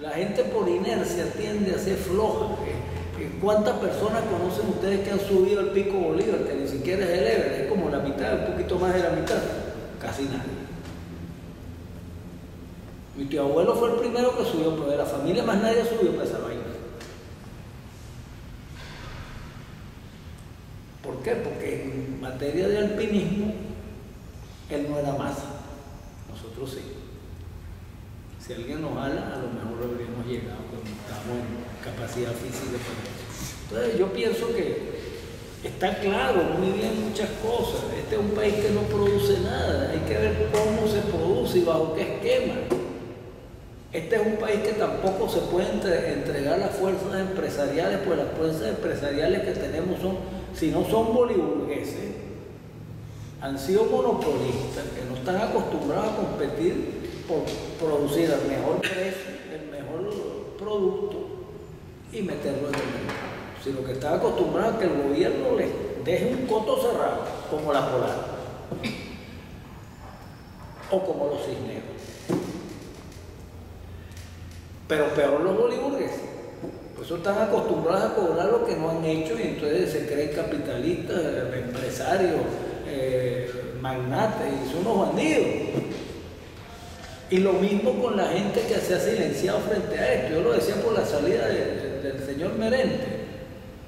La gente por inercia tiende a ser floja. ¿Cuántas personas conocen ustedes que han subido al pico Bolívar, que ni siquiera es el Everest, es como la mitad, un poquito más de la mitad? Casi nadie. Mi tío abuelo fue el primero que subió, pero de la familia más nadie subió para esa vaina. ¿Por qué? Porque en materia de alpinismo, él no era masa. Nosotros sí. Si alguien nos jala, a lo mejor habríamos llegado cuando estamos en capacidad física para eso. Entonces yo pienso que está claro muy bien muchas cosas. Este es un país que no produce nada. Hay que ver cómo se produce y bajo qué esquema. Este es un país que tampoco se puede entregar las fuerzas empresariales, pues las fuerzas empresariales que tenemos son, si no son boliburgueses, han sido monopolistas, que no están acostumbrados a competir por producir el mejor precio, el mejor producto y meterlo en el mercado. Sino que están acostumbrados a que el gobierno les deje un coto cerrado, como la polar. o como los cisneros. Pero peor los boliburgueses, por eso están acostumbrados a cobrar lo que no han hecho y entonces se creen capitalistas, empresarios, eh, magnates, y son unos bandidos. Y lo mismo con la gente que se ha silenciado frente a esto. Yo lo decía por la salida de, de, del señor Merente.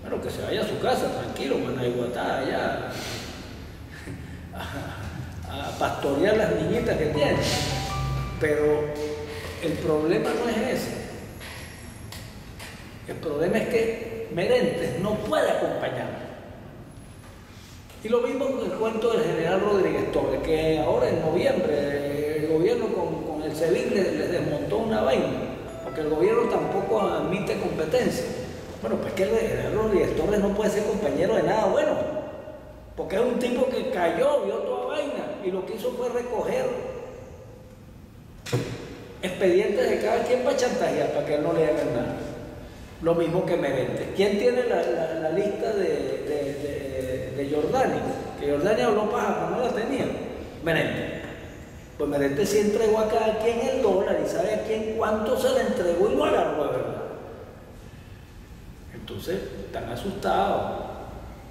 Bueno, que se vaya a su casa, tranquilo, Guanajuatá, allá a, a pastorear las niñitas que tiene. Pero el problema no es ese. El problema es que Merentes no puede acompañarlo. Y lo mismo con el cuento del general Rodríguez Torres, que ahora en noviembre el gobierno con, con el SEBIN le, le desmontó una vaina, porque el gobierno tampoco admite competencia. Bueno, pues que el general Rodríguez Torres no puede ser compañero de nada bueno, porque es un tipo que cayó, vio toda vaina, y lo que hizo fue recoger expedientes de cada quien para chantajear, para que él no le hagan nada. Lo mismo que Merentes. ¿Quién tiene la, la, la lista de, de, de, de Jordania? Que Jordania habló paja, no la tenía. Merentes. Pues Merentes sí entregó a cada quien el dólar y sabe a quién cuánto se le entregó y lo agarró, ¿verdad? Entonces, están asustados.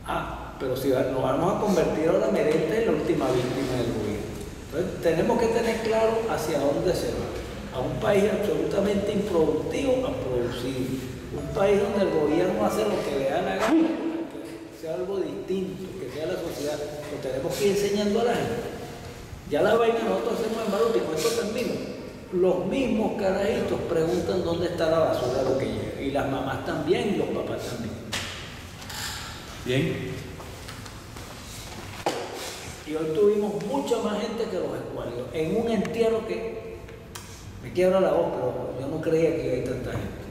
Ah, pero si nos vamos a convertir ahora Merentes en la última víctima del gobierno. Entonces, tenemos que tener claro hacia dónde se va. A un país absolutamente improductivo a producir, un país donde el gobierno hace lo que le da la gana, que sea algo distinto, que sea la sociedad, lo tenemos que ir enseñando a la gente. Ya la vaina nosotros hacemos en balótico, esto termina. Los mismos carajitos preguntan dónde está la basura lo que llega, y las mamás también, y los papás también. Bien. Y hoy tuvimos mucha más gente que los escuálidos, en un entierro que... me quiebra la voz, pero yo no creía que había tanta gente.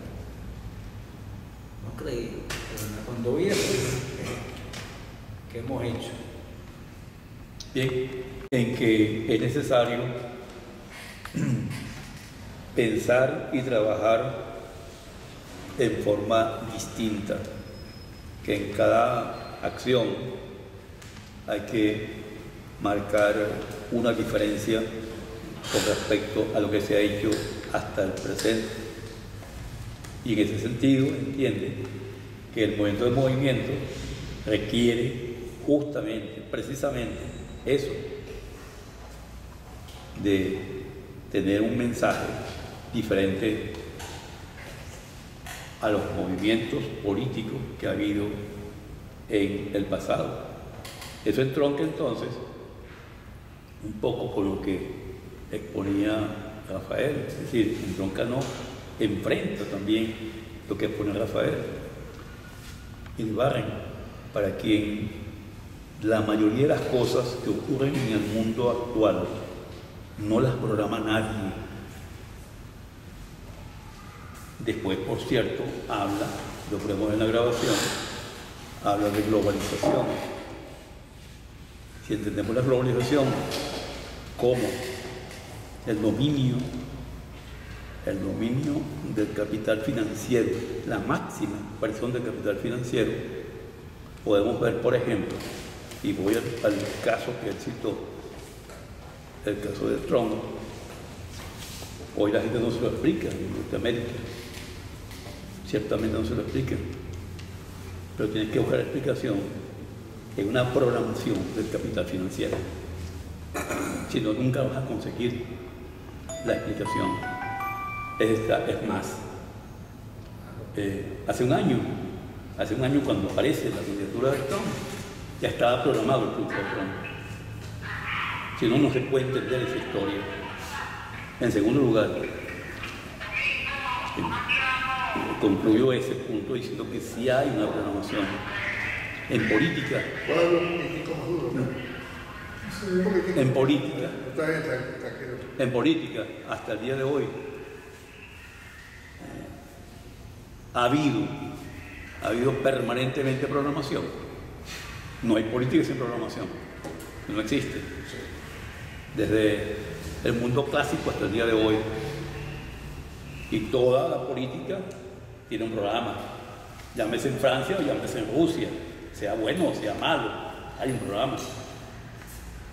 No creía. Pero cuando vi eso, ¿qué hemos hecho? Bien, en que es necesario pensar y trabajar en forma distinta, que en cada acción hay que marcar una diferencia con respecto a lo que se ha hecho hasta el presente. Y en ese sentido entiende que el movimiento de movimiento requiere justamente, precisamente eso, de tener un mensaje diferente a los movimientos políticos que ha habido en el pasado. Eso entronca entonces un poco con lo que exponía Rafael, es decir, en bronca no, enfrenta también lo que expone Rafael Ibarra, para quien la mayoría de las cosas que ocurren en el mundo actual no las programa nadie. Después, por cierto, habla, lo ponemos en la grabación, habla de globalización. Si entendemos la globalización como el dominio, el dominio del capital financiero, la máxima expresión del capital financiero, podemos ver, por ejemplo, y voy al, al caso que él citó, el caso de Trump. Hoy la gente no se lo explica en Norteamérica, ciertamente no se lo explica, pero tienes que buscar explicación en una programación del capital financiero, si no nunca vas a conseguir la explicación. Esta es más, eh, hace un año, hace un año cuando aparece la candidatura de Trump, ya estaba programado el punto de Trump. Si no, no se puede entender esa historia. En segundo lugar, eh, concluyo ese punto diciendo que sí hay una programación en política. En política, en política, hasta el día de hoy, ha habido, ha habido permanentemente programación. No hay política sin programación, no existe. Desde el mundo clásico hasta el día de hoy, y toda la política tiene un programa. Llámese en Francia o llámese en Rusia, sea bueno o sea malo, hay un programa.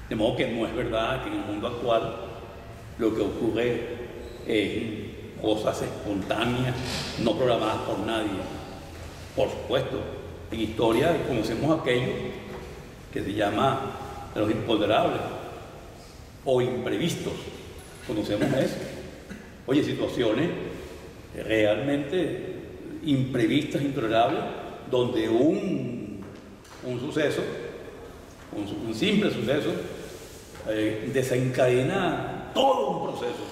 De modo que no es verdad que en el mundo actual Lo que ocurre es cosas espontáneas, no programadas por nadie. Por supuesto, en historia conocemos aquello que se llama los imponderables o imprevistos. Conocemos eso. Oye, situaciones realmente imprevistas, intolerables, donde un, un suceso, un, un simple suceso, eh, desencadena todo un proceso.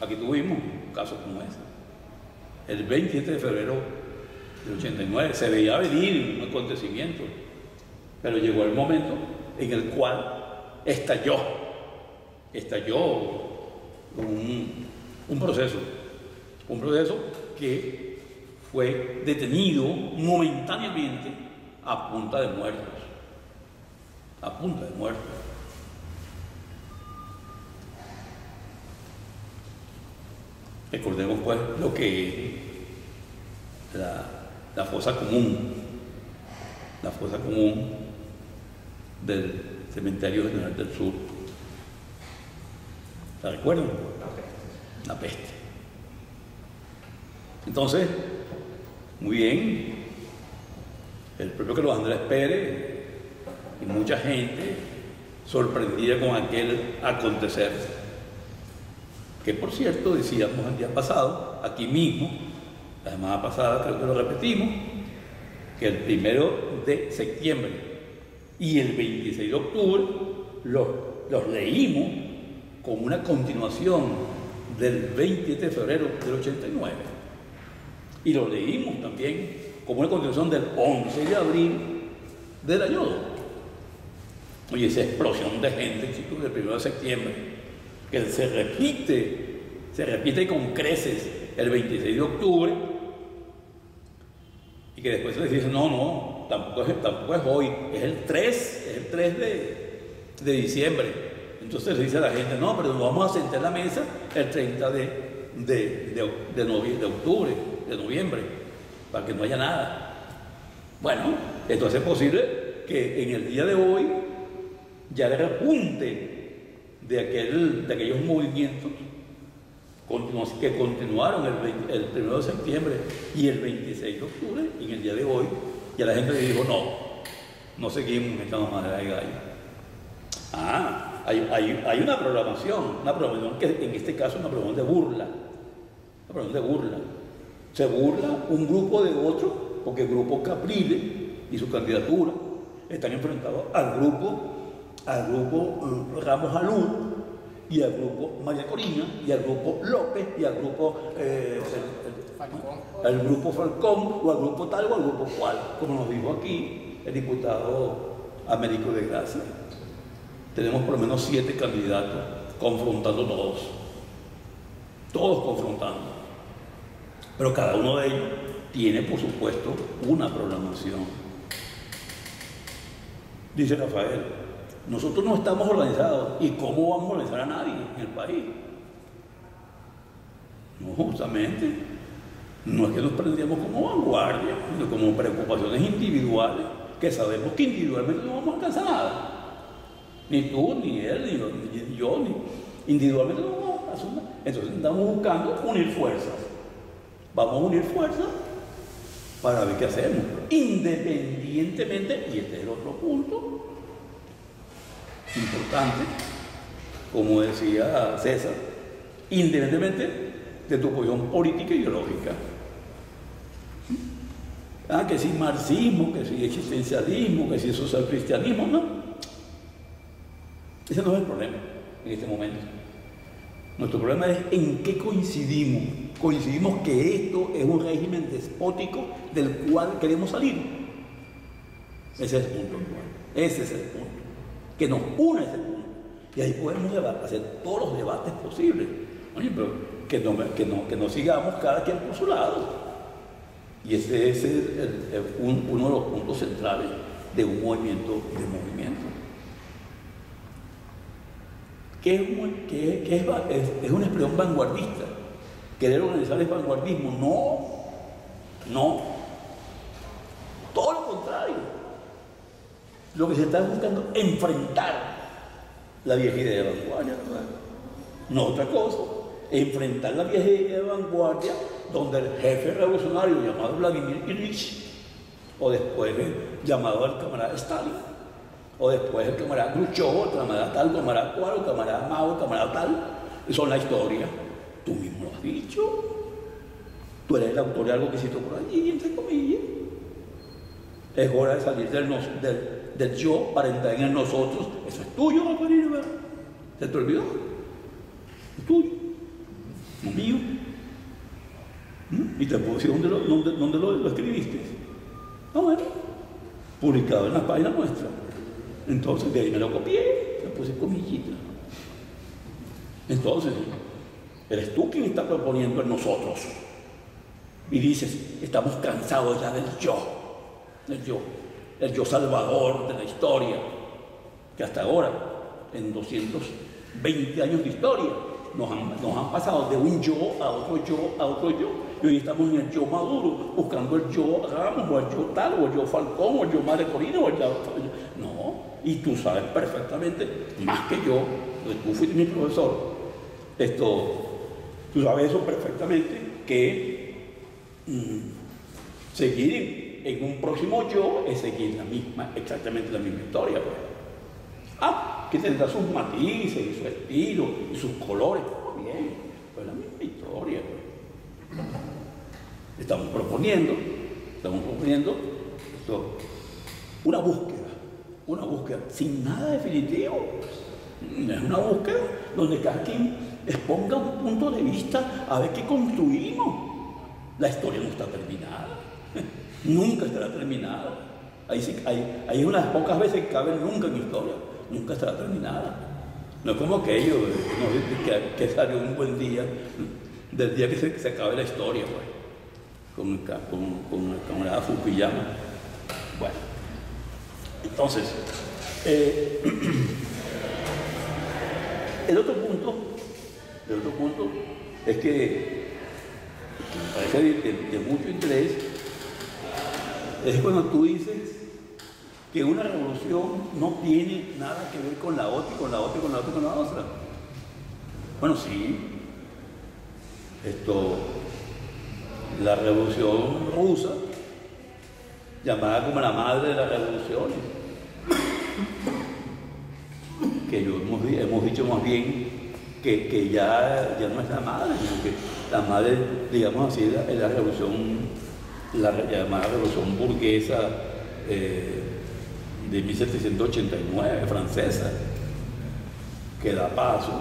Aquí tuvimos un caso como ese. El veintisiete de febrero del ochenta y nueve se veía venir un acontecimiento, pero llegó el momento en el cual estalló, estalló un, un proceso, un proceso que fue detenido momentáneamente a punta de muertos, a punta de muertos. Recordemos pues lo que la, la fosa común, la fosa común del Cementerio General del Sur. ¿La recuerdan? La peste. La peste. Entonces, muy bien, el propio Carlos Andrés Pérez y mucha gente sorprendida con aquel acontecer. Que por cierto, decíamos el día pasado, aquí mismo, la semana pasada creo que lo repetimos, que el primero de septiembre y el veintiséis de octubre los, los leímos como una continuación del veintisiete de febrero del ochenta y nueve. Y los leímos también como una continuación del once de abril del año dos. Oye, esa explosión de gente, chicos, del primero de septiembre, que se repite, se repite con creces el veintiséis de octubre, y que después se les dice, no, no, tampoco es, tampoco es hoy, es el tres, es el tres de diciembre. Entonces le dice a la gente, no, pero nos vamos a sentar en la mesa el treinta de octubre, de noviembre, para que no haya nada. Bueno, entonces es posible que en el día de hoy ya le repunte de, aquel, de aquellos movimientos que continuaron el, el primero de septiembre y el veintiséis de octubre, y en el día de hoy, y a la gente le dijo, no, no seguimos estando madera de gallo. Ah, hay, hay, hay una programación, una programación que en este caso es una programación de burla, una programación de burla. Se burla un grupo de otro, porque el grupo Capriles y su candidatura están enfrentados al grupo, al grupo Ramos Alú, y al grupo María Corina, y al grupo López, y al grupo eh, el, el, el grupo Falcón, o al grupo tal, o al grupo cual, como nos dijo aquí el diputado Américo de Gracia. Tenemos por lo menos siete candidatos confrontando todos, todos confrontando, pero cada uno de ellos tiene por supuesto una programación. Dice Rafael, nosotros no estamos organizados, ¿y cómo vamos a organizar a nadie en el país? No, justamente, no es que nos prendiamos como vanguardia, sino como preocupaciones individuales, que sabemos que individualmente no vamos a alcanzar nada. Ni tú, ni él, ni yo, ni individualmente no vamos a alcanzar nada. Entonces estamos buscando unir fuerzas. Vamos a unir fuerzas para ver qué hacemos. Independientemente, y este es el otro punto importante, como decía César, independientemente de tu posición política e ideológica. Ah, que si marxismo, que si existencialismo, que si socialcristianismo, no. Ese no es el problema en este momento. Nuestro problema es en qué coincidimos. Coincidimos que esto es un régimen despótico del cual queremos salir. Ese es el punto. Ese es el punto. Que nos une ese punto. Y ahí podemos hacer todos los debates posibles. Oye, pero que no, que no, que no sigamos cada quien por su lado. Y ese es el, el, el, un, uno de los puntos centrales de un movimiento de movimiento. ¿Qué es, qué, qué es, es, es una expresión vanguardista? Querer organizar el vanguardismo, no, no, todo lo contrario. Lo que se está buscando es enfrentar la vieja idea de vanguardia, no otra cosa, enfrentar la vieja vanguardia donde el jefe revolucionario llamado Vladimir Ilyich, o después el llamado al camarada Stalin, o después el camarada Khrushchev, el camarada tal, el camarada cual, el camarada Mao, el camarada tal, son la historia. Tú mismo lo has dicho, tú eres el autor de algo que hiciste por allí, entre comillas. Es hora de salir del, nos, del, del yo para entrar en el nosotros. Eso es tuyo, María, ¿verdad? ¿Se te olvidó? Es tuyo, no mío. ¿Mm? Y te puedo decir dónde lo, dónde, dónde lo, lo escribiste. No, bueno, publicado en la página nuestra. Entonces, de ahí me lo copié, le puse comillita. Entonces, eres tú quien está proponiendo en nosotros. Y dices, estamos cansados ya del yo, del yo, el yo salvador de la historia, que hasta ahora, en doscientos veinte años de historia, nos han, nos han pasado de un yo a otro yo a otro yo. Y hoy estamos en el yo Maduro, buscando el yo Ramos, o el yo tal, o el yo Falcón, o el yo María Corina, o el yo... No, y tú sabes perfectamente, más que yo, tú fuiste mi profesor, esto, tú sabes eso perfectamente, que mm, seguir en, en un próximo yo es seguir la misma, exactamente la misma historia. Pues. Ah, que tendrá sus matices, y su estilo, y sus colores, todo bien, pero es la misma historia. Pues. Estamos proponiendo, estamos proponiendo esto, una búsqueda, una búsqueda sin nada definitivo. Es una búsqueda donde cada quien exponga un punto de vista a ver qué construimos. La historia no está terminada, nunca estará terminada. Ahí, hay, hay unas pocas veces que cabe nunca en historia, nunca estará terminada. No es como aquello no, que, que salió un buen día, del día que se, que se acabe la historia, pues. Con, con, con el camarada Fukuyama. Bueno, entonces... Eh, El otro punto, el otro punto es que, que me parece de, de, de mucho interés, es cuando tú dices que una revolución no tiene nada que ver con la otra, con la otra, con la otra, con la otra. Bueno, sí, esto, la revolución rusa, llamada como la madre de las revoluciones, que yo hemos, hemos dicho más bien que, que ya, ya no es la madre, sino que la madre, digamos así, es la, la revolución, la llamada revolución burguesa eh, de mil setecientos ochenta y nueve, francesa, que da paso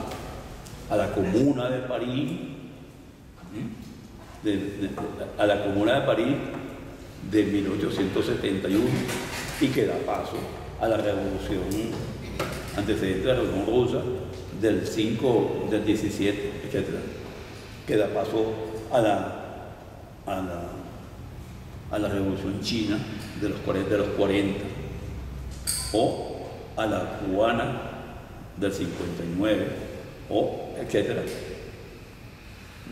a la Comuna de París, de, de, de, a la Comuna de París de mil ochocientos setenta y uno, y que da paso a la revolución antecedente de la Revolución Rusa del cinco, del diecisiete, etcétera, que da paso a la, a la, a la Revolución China de los, cuarenta, de los cuarenta, o a la cubana del cincuenta y nueve, o etcétera,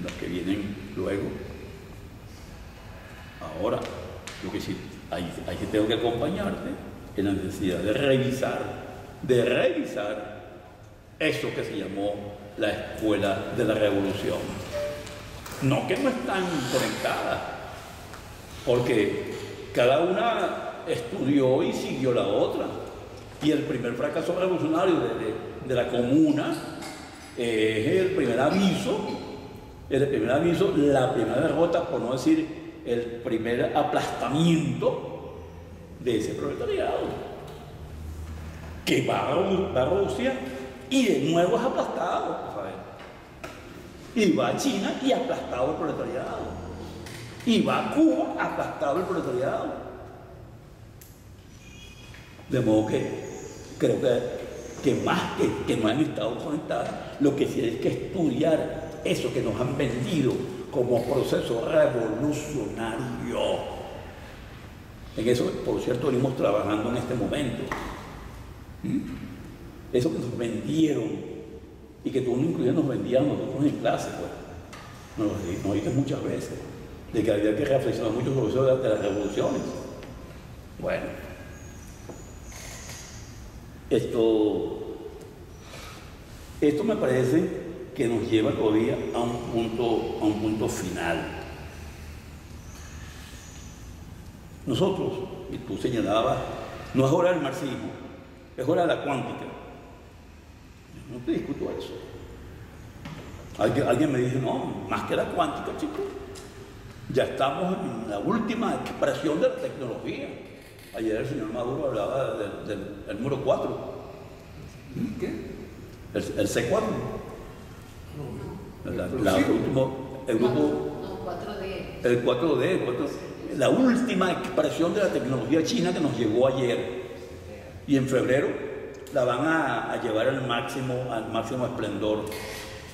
las que vienen luego. Ahora, lo que sí, ahí, ahí tengo que acompañarte en la necesidad de revisar de revisar eso que se llamó la escuela de la revolución. No que no están conectadas, porque cada una estudió y siguió la otra. Y el primer fracaso revolucionario de, de, de la comuna es el primer aviso, el primer aviso, la primera derrota, por no decir el primer aplastamiento de ese proletariado, que va a Rusia y de nuevo es aplastado, ¿sabes? Y va a China y aplastado el proletariado, y va a Cuba aplastado el proletariado. De modo que creo que, que más que, que no han estado conectados, lo que sí hay que estudiar eso que nos han vendido como proceso revolucionario. En eso, por cierto, venimos trabajando en este momento. Eso que nos vendieron y que todos incluidos nos vendían nosotros en clase, pues. Nos lo dijiste muchas veces, de que había que reflexionar mucho sobre eso de las revoluciones. Bueno, esto, esto me parece que nos lleva todavía a un punto, a un punto final. Nosotros, y tú señalabas, no es hora del marxismo, es hora de la cuántica. No te discuto eso. Alguien, alguien me dice, no, más que la cuántica, chicos. Ya estamos en la última expresión de la tecnología. Ayer el señor Maduro hablaba del, del, del muro cuatro. ¿Qué? El, el C cuatro. No, la, la, el último, el grupo... No, cuatro D. El cuatro D. El cuatro D. La última expresión de la tecnología china que nos llegó ayer, y en febrero la van a, a llevar al máximo, al máximo esplendor,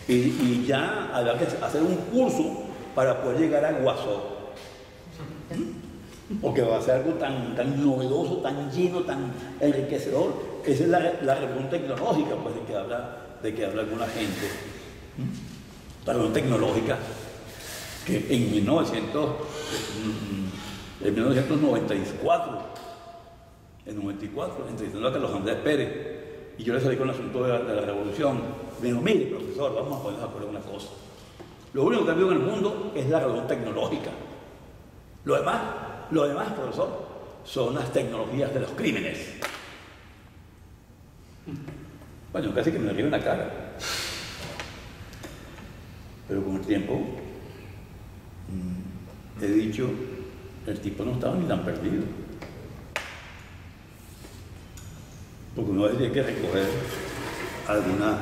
y, y ya habrá que hacer un curso para poder llegar a Guasó, porque va a ser algo tan, tan novedoso, tan lleno, tan enriquecedor. Esa es la, la revolución tecnológica, pues, de que habla, de que habla alguna gente. La revolución tecnológica que en mil novecientos noventa y cuatro, en noventa y cuatro, entrevistando a Carlos Andrés Pérez, y yo le salí con el asunto de la, de la revolución, me dijo, mire profesor, vamos a ponernos de acuerdo en una cosa. Lo único que cambió en el mundo es la revolución tecnológica. Lo demás, lo demás, profesor, son las tecnologías de los crímenes. Bueno, casi que me río en la cara. Pero con el tiempo, mm, he dicho, el tipo no estaba ni tan perdido. Porque uno tiene que recoger algunas,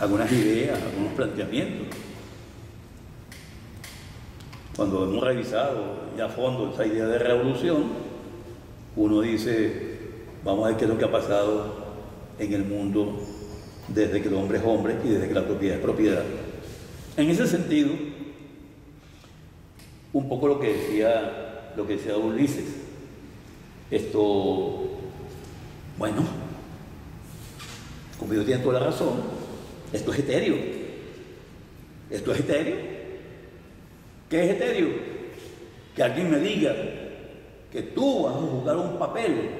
algunas ideas, algunos planteamientos. Cuando hemos revisado ya a fondo esa idea de revolución, uno dice, vamos a ver qué es lo que ha pasado en el mundo desde que el hombre es hombre y desde que la propiedad es propiedad. En ese sentido, un poco lo que decía, lo que decía Ulises, esto, bueno, como yo tenía toda la razón, esto es etéreo, esto es etéreo. ¿Qué es etéreo? Que alguien me diga que tú vas a jugar un papel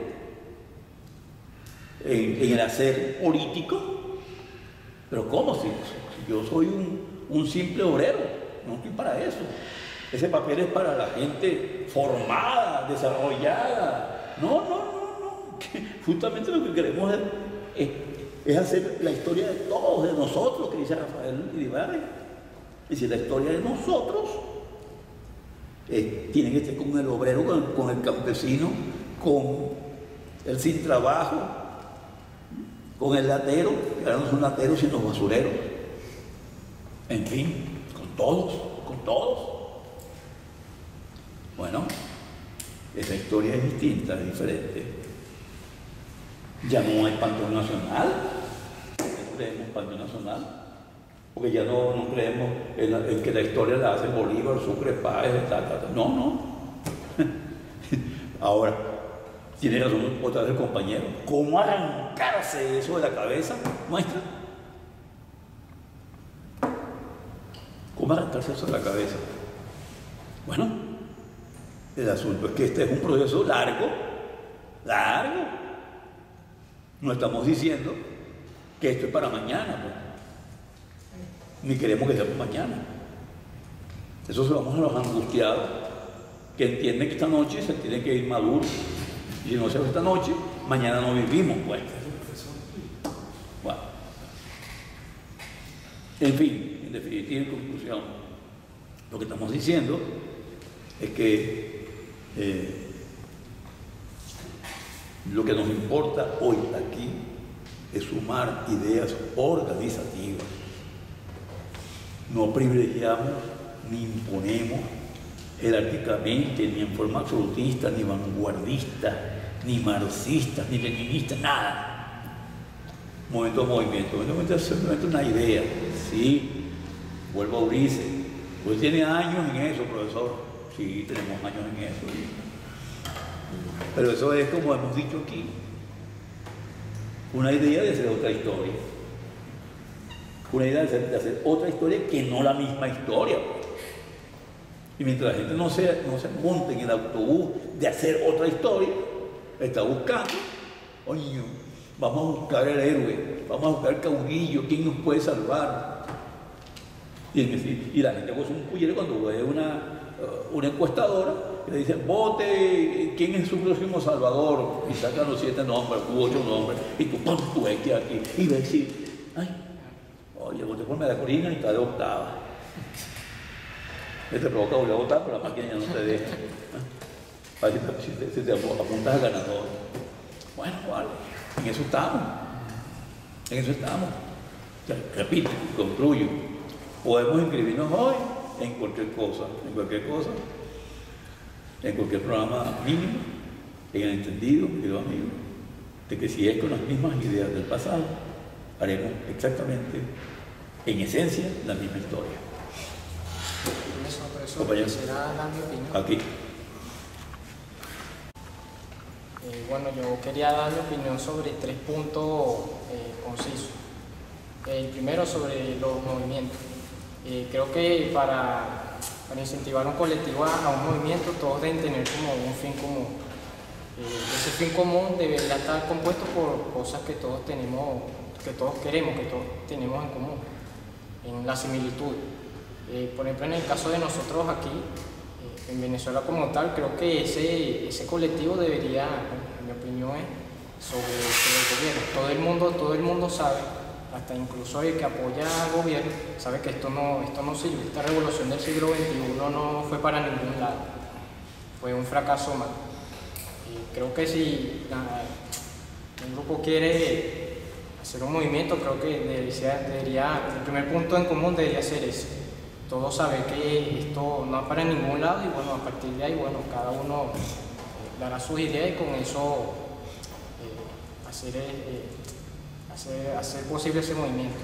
en, en el hacer político, pero ¿cómo? Si yo soy un, un simple obrero, no estoy para eso. Ese papel es para la gente formada, desarrollada. No, no, no, no. Que justamente lo que queremos es, es, es hacer la historia de todos, de nosotros, que dice Rafael Ibarra. Y si la historia de nosotros eh, tiene que estar con el obrero, con, con el campesino, con el sin trabajo, con el latero, que ahora no son lateros sino basureros. En fin, con todos, con todos. Bueno, esa historia es distinta, es diferente. Ya no hay panteón nacional, no creemos panteón nacional, porque ya no, no creemos en, la, en que la historia la hace Bolívar, Sucre, Páez, tal, tal, tal. No, no. Ahora, tiene razón otra vez el compañero. ¿Cómo arrancarse eso de la cabeza nuestra? ¿Cómo arrancarse eso de la cabeza? Bueno. El asunto es que este es un proceso largo, largo. No estamos diciendo que esto es para mañana, pues. Ni queremos que sea para mañana. Eso se lo vamos a los angustiados, que entienden que esta noche se tiene que ir Maduro. Y si no se va esta noche, mañana no vivimos, pues. Bueno. En fin, en definitiva, en conclusión, lo que estamos diciendo es que Eh, lo que nos importa hoy aquí es sumar ideas organizativas. No privilegiamos ni imponemos jerárquicamente, ni en forma absolutista, ni vanguardista, ni marxista, ni leninista, nada. Momento a movimiento, momento a movimiento, una idea. Sí, vuelvo a Ulises, pues tiene años en eso, profesor. Sí, tenemos años en eso. Pero eso es, como hemos dicho aquí, una idea de hacer otra historia. Una idea de hacer, de hacer otra historia que no la misma historia. Y mientras la gente no se, no se monte en el autobús de hacer otra historia, está buscando, oye, vamos a buscar el héroe, vamos a buscar el caudillo, ¿quién nos puede salvar? Y, y, y la gente goza un puñero cuando ve una, una encuestadora que le dice, vote, ¿quién es su próximo salvador? Y sacan los siete nombres, u ocho nombres, y tú pon tu X aquí. Y va a decir, ay, oye, voté por María Corina y está de octava. Te provoca volver a votar, pero la máquina ya no te deja. Ahí te, si te apuntas al ganador. Bueno, vale, en eso estamos. En eso estamos. Repito, concluyo. Podemos inscribirnos hoy en cualquier cosa, en cualquier cosa, en cualquier programa mínimo, en el entendido, querido amigo, de que si es con las mismas ideas del pasado, haremos exactamente, en esencia, la misma historia. Profesor, profesor, ¿será dar mi opinión? Aquí. Eh, bueno, yo quería dar mi opinión sobre tres puntos eh, concisos. El primero, sobre los movimientos. Eh, creo que para, para incentivar a un colectivo a, a un movimiento, todos deben tener como un fin común. Eh, ese fin común debería estar compuesto por cosas que todos tenemos, que todos queremos, que todos tenemos en común, en la similitud. Eh, por ejemplo, en el caso de nosotros aquí, eh, en Venezuela como tal, creo que ese, ese colectivo debería, en mi opinión, es sobre, sobre el gobierno. Todo el mundo, todo el mundo sabe, hasta incluso el que apoya al gobierno, sabe que esto no, esto no sirve, esta revolución del siglo veintiuno no fue para ningún lado, fue un fracaso más. Y creo que si la, un grupo quiere hacer un movimiento, creo que debería, debería, el primer punto en común debería ser ese. Todos saben que esto no va para ningún lado y bueno, a partir de ahí, bueno, cada uno eh, dará sus ideas y con eso eh, hacer el... Eh, Hacer, hacer posible ese movimiento.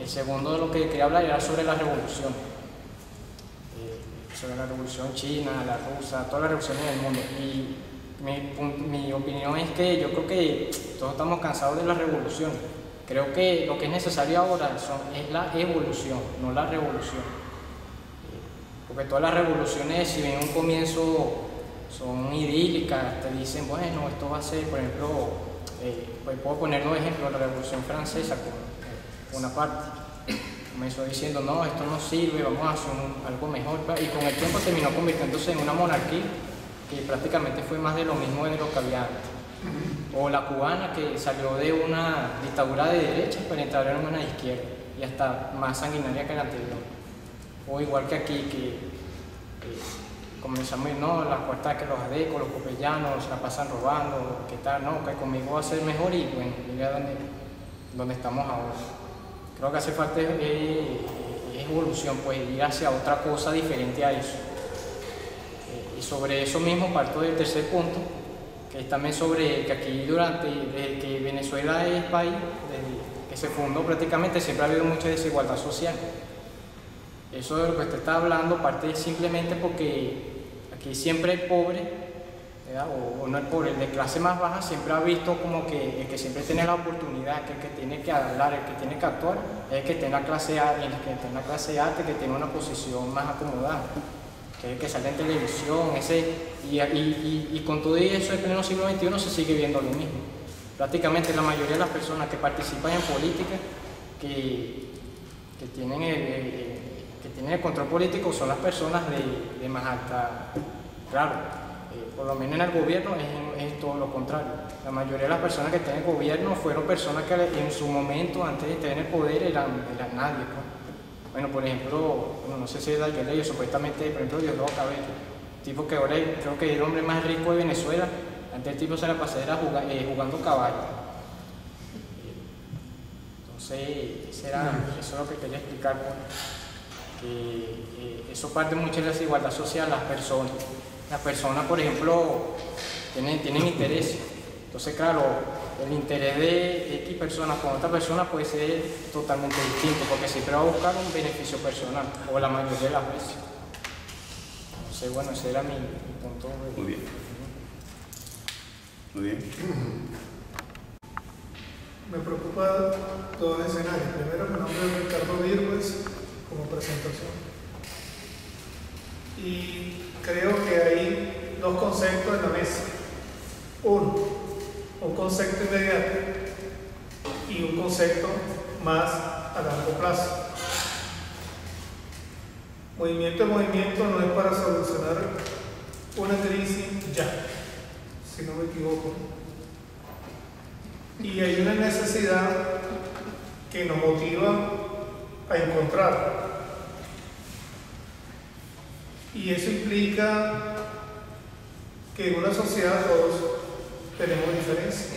El segundo de lo que quería hablar era sobre la revolución, eh, sobre la revolución china, la rusa, todas las revoluciones del mundo. Y mi, mi opinión es que yo creo que todos estamos cansados de las revoluciones. Creo que lo que es necesario ahora son, es la evolución, no la revolución. Porque todas las revoluciones, si bien un comienzo son idílicas, te dicen, bueno, esto va a ser, por ejemplo, Eh, pues puedo poner dos ejemplos, la Revolución Francesa, por una parte, comenzó diciendo, no, esto no sirve, vamos a hacer un, algo mejor, y con el tiempo terminó convirtiéndose en una monarquía que prácticamente fue más de lo mismo de lo que había antes. O la cubana, que salió de una dictadura de derecha para entrar en una de izquierda, y hasta más sanguinaria que la anterior. O igual que aquí, que eh, comenzamos, no, las cuartas que los adecos, los copellanos se la pasan robando, que tal, no, que conmigo va a ser mejor y bueno, mira dónde, dónde estamos ahora. Creo que hace falta es, es, es evolución, pues ir hacia otra cosa diferente a eso. Eh, y sobre eso mismo parto del tercer punto, que es también sobre que aquí durante, desde que Venezuela es país, desde que se fundó prácticamente siempre ha habido mucha desigualdad social. Eso de lo que usted está hablando parte simplemente porque aquí siempre el pobre, o, o no el pobre, el de clase más baja siempre ha visto como que el que siempre tiene la oportunidad, que el que tiene que hablar, el que tiene que actuar, es el que está en la clase A, el que está en la clase A, que tiene una posición más acomodada, que es el que sale en televisión, ese, y, y, y, y con todo eso en el siglo veintiuno se sigue viendo lo mismo. Prácticamente la mayoría de las personas que participan en política, que, que tienen el, el que tienen el control político son las personas de, de más alta, claro, eh, por lo menos en el gobierno es, es todo lo contrario. La mayoría de las personas que están en el gobierno fueron personas que en su momento, antes de estar en el poder, eran, eran nadie, ¿no? Bueno, por ejemplo, bueno, no sé si es de Aguilera, supuestamente, por ejemplo, Diosdado Cabello, tipo que ahora creo que es el hombre más rico de Venezuela, antes el tipo se la pasaba era jugar, eh, jugando caballo. Entonces, eso era, eso es lo que quería explicar, ¿no? Eh, eh, eso parte mucho de la desigualdad social, las personas. Las personas, por ejemplo, tienen, tienen interés. Entonces, claro, el interés de X personas con otra persona puede ser totalmente distinto, porque siempre va a buscar un beneficio personal, o la mayoría de las veces. Entonces, bueno, ese era mi, mi punto. De... Muy bien. Muy bien. Me preocupa todo el escenario. Primero, mi nombre es Ricardo Virgües, como presentación. Y creo que hay dos conceptos en la mesa. Uno, un concepto inmediato y un concepto más a largo plazo. Movimiento a movimiento no es para solucionar una crisis ya, si no me equivoco. Y hay una necesidad que nos motiva a encontrar. Y eso implica que en una sociedad todos tenemos diferencias.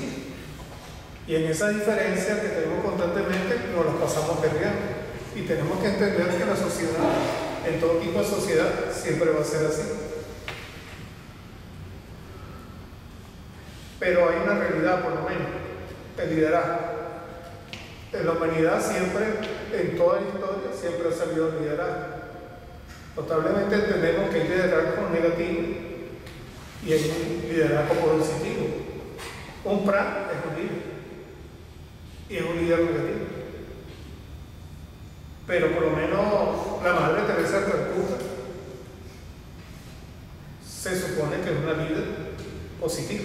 Y en esas diferencias que tenemos constantemente nos las pasamos perdiendo. Y tenemos que entender que la sociedad, en todo tipo de sociedad, siempre va a ser así. Pero hay una realidad, por lo menos, el liderazgo. En la humanidad siempre, en toda la historia, siempre ha salido el liderazgo. Notablemente entendemos que hay liderazgo negativo y hay un liderazgo positivo. Un plan es un líder y es un líder negativo. Pero por lo menos la madre Teresa de Calcuta se supone que es una líder positiva.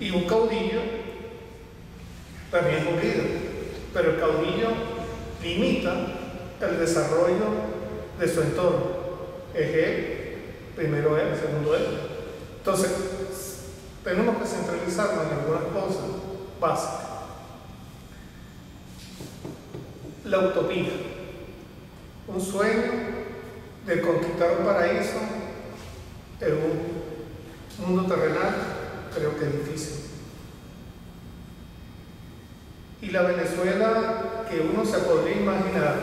Y un caudillo también es un líder, pero el caudillo limita el desarrollo de su entorno. Es él, primero él, segundo él. Entonces, tenemos que centralizarnos en algunas cosas básicas. La utopía, un sueño de conquistar un paraíso en un mundo terrenal, creo que es difícil. Y la Venezuela que uno se podría imaginar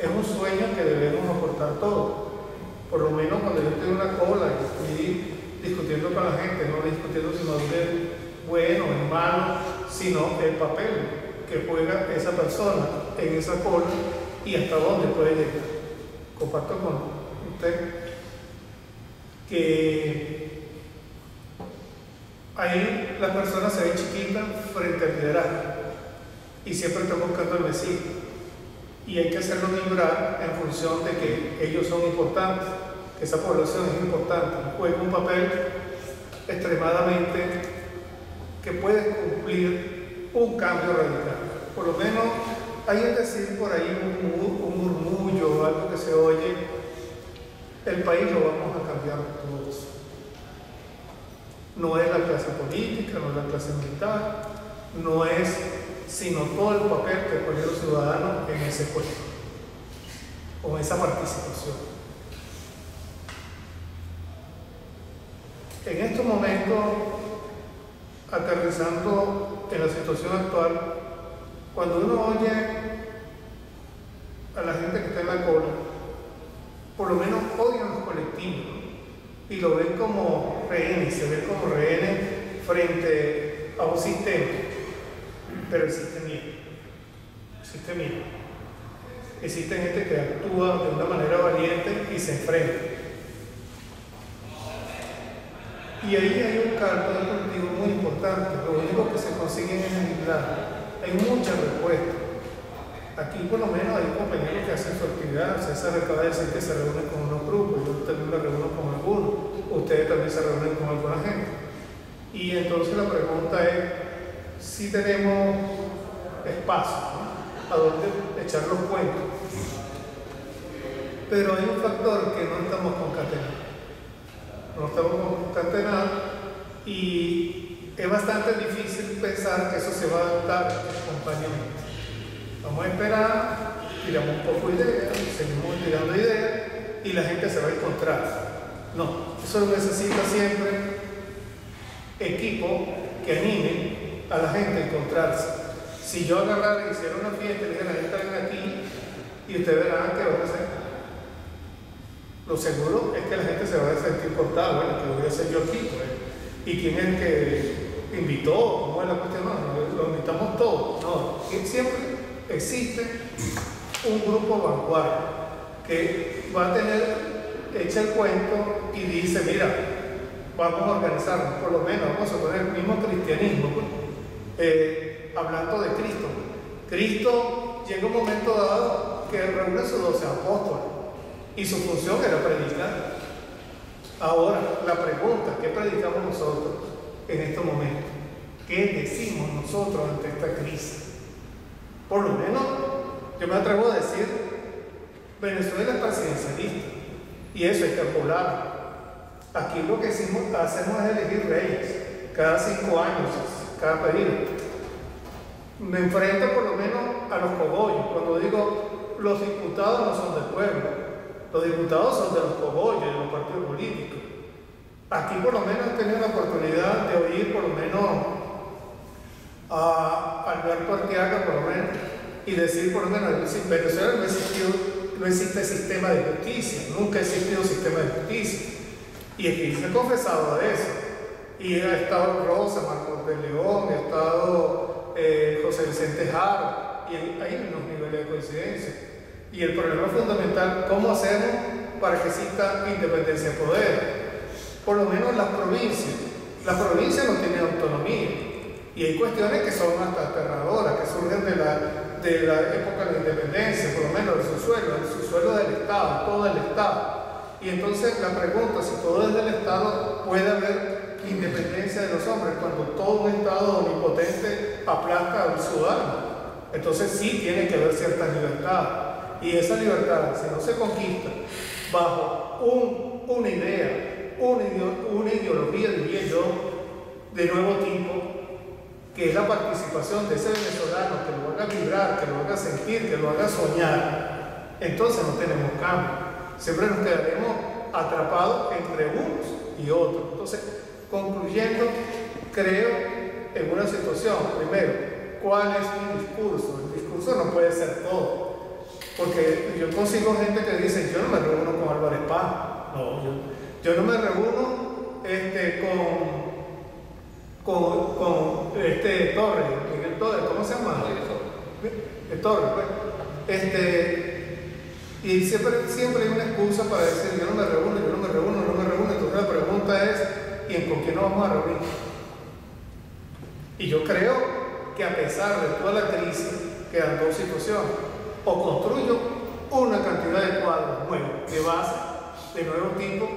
es un sueño que debemos aportar todos. Por lo menos cuando yo tengo una cola y estoy discutiendo con la gente, no discutiendo sino de bueno, hermano, sino el papel que juega esa persona en esa cola y hasta dónde puede llegar. Comparto con usted que ahí las personas se ven chiquitas frente al liderazgo y siempre están buscando el vecino y hay que hacerlo vibrar en función de que ellos son importantes, que esa población es importante, juega un papel extremadamente que puede cumplir un cambio radical. Por lo menos hay que decir por ahí un, un murmullo o algo que se oye, el país lo vamos a cambiar todos. No es la clase política, no es la clase militar, no es sino todo el papel que juegan los ciudadanos en ese puesto, o esa participación. En estos momentos, aterrizando en la situación actual, cuando uno oye a la gente que está en la cola, por lo menos odian los colectivos y lo ven como rehenes, se ven como rehenes frente a un sistema, pero existe miedo, existe miedo, existe gente que actúa de una manera valiente y se enfrenta. Y ahí hay un caldo de cultivo muy importante. Lo único que se consigue es legislar. Hay muchas respuestas. Aquí por lo menos hay compañeros que hacen su actividad. Ustedes se acaba de decir que se reúnen con unos grupos. Yo también me reúno con algunos. Ustedes también se reúnen con alguna gente. Y entonces la pregunta es si tenemos espacio, ¿no? A dónde echar los cuentos. Pero hay un factor que no estamos concatenando. No estamos concatenados y es bastante difícil pensar que eso se va a adaptar espontáneamente. Vamos a esperar, tiramos un poco de ideas, seguimos tirando ideas y la gente se va a encontrar. No, eso necesita siempre equipo que anime a la gente a encontrarse. Si yo agarrara y hiciera una fiesta y le dijera a la gente venga aquí y ustedes verán que van a hacer. Lo seguro es que la gente se va a sentir cortada, bueno, ¿qué voy a hacer yo aquí? ¿Y quién es el que invitó? ¿Cómo es la cuestión? No, lo invitamos todos. No, siempre existe un grupo vanguardia que va a tener, echa el cuento y dice, mira, vamos a organizarnos, por lo menos, vamos a poner el mismo cristianismo, pues, eh, hablando de Cristo. Cristo llega un momento dado que reúne a sus doce apóstoles. Y su función era predicar. Ahora, la pregunta, ¿qué predicamos nosotros en este momento? ¿Qué decimos nosotros ante esta crisis? Por lo menos, yo me atrevo a decir Venezuela es presidencialista y eso hay que apoyarlo. Aquí lo que hicimos, hacemos es elegir reyes cada cinco años, cada periodo. Me enfrento por lo menos a los cogollos. Cuando digo los diputados no son del pueblo, los diputados son de los cogollos, de los partidos políticos. Aquí por lo menos he tenido la oportunidad de oír por lo menos a Alberto Arteaga por lo menos y decir por lo menos en Venezuela no existió, no existe sistema de justicia, nunca ha existido sistema de justicia. Y aquí se ha confesado de eso. Y ha estado Rosa, Marcos de León, ha estado eh, José Vicente Jaro, y hay unos niveles de coincidencia. Y el problema fundamental, ¿cómo hacemos para que exista independencia de poder? Por lo menos las provincias. Las provincias no tienen autonomía. Y hay cuestiones que son hasta aterradoras, que surgen de la, de la época de la independencia, por lo menos el subsuelo, el subsuelo del Estado, todo el Estado. Y entonces la pregunta, si todo es del Estado, ¿puede haber independencia de los hombres cuando todo un Estado omnipotente aplasta al ciudadano? Entonces sí tiene que haber cierta libertad. Y esa libertad, si no se conquista bajo un, una idea, una, una ideología, diría yo, de nuevo tipo, que es la participación de ese venezolano, que lo haga vibrar, que lo haga sentir, que lo haga soñar, entonces no tenemos cambio. Siempre nos quedaremos atrapados entre unos y otros. Entonces, concluyendo, creo en una situación. Primero, ¿cuál es mi discurso? El discurso no puede ser todo. Porque yo consigo gente que dice, yo no me reúno con Álvarez Paz. No, yo, yo no me reúno este, con, con, con este, Torres, Miguel Torres, ¿cómo se llama? Torres. Torres, pues. Este... Y siempre, siempre hay una excusa para decir, yo no me reúno, yo no me reúno, no me reúno. Entonces la pregunta es, ¿y con quién nos vamos a reunir? Y yo creo que a pesar de toda la crisis, quedan dos situaciones. O construyo una cantidad de cuadros nuevos, de base, de nuevo tipo,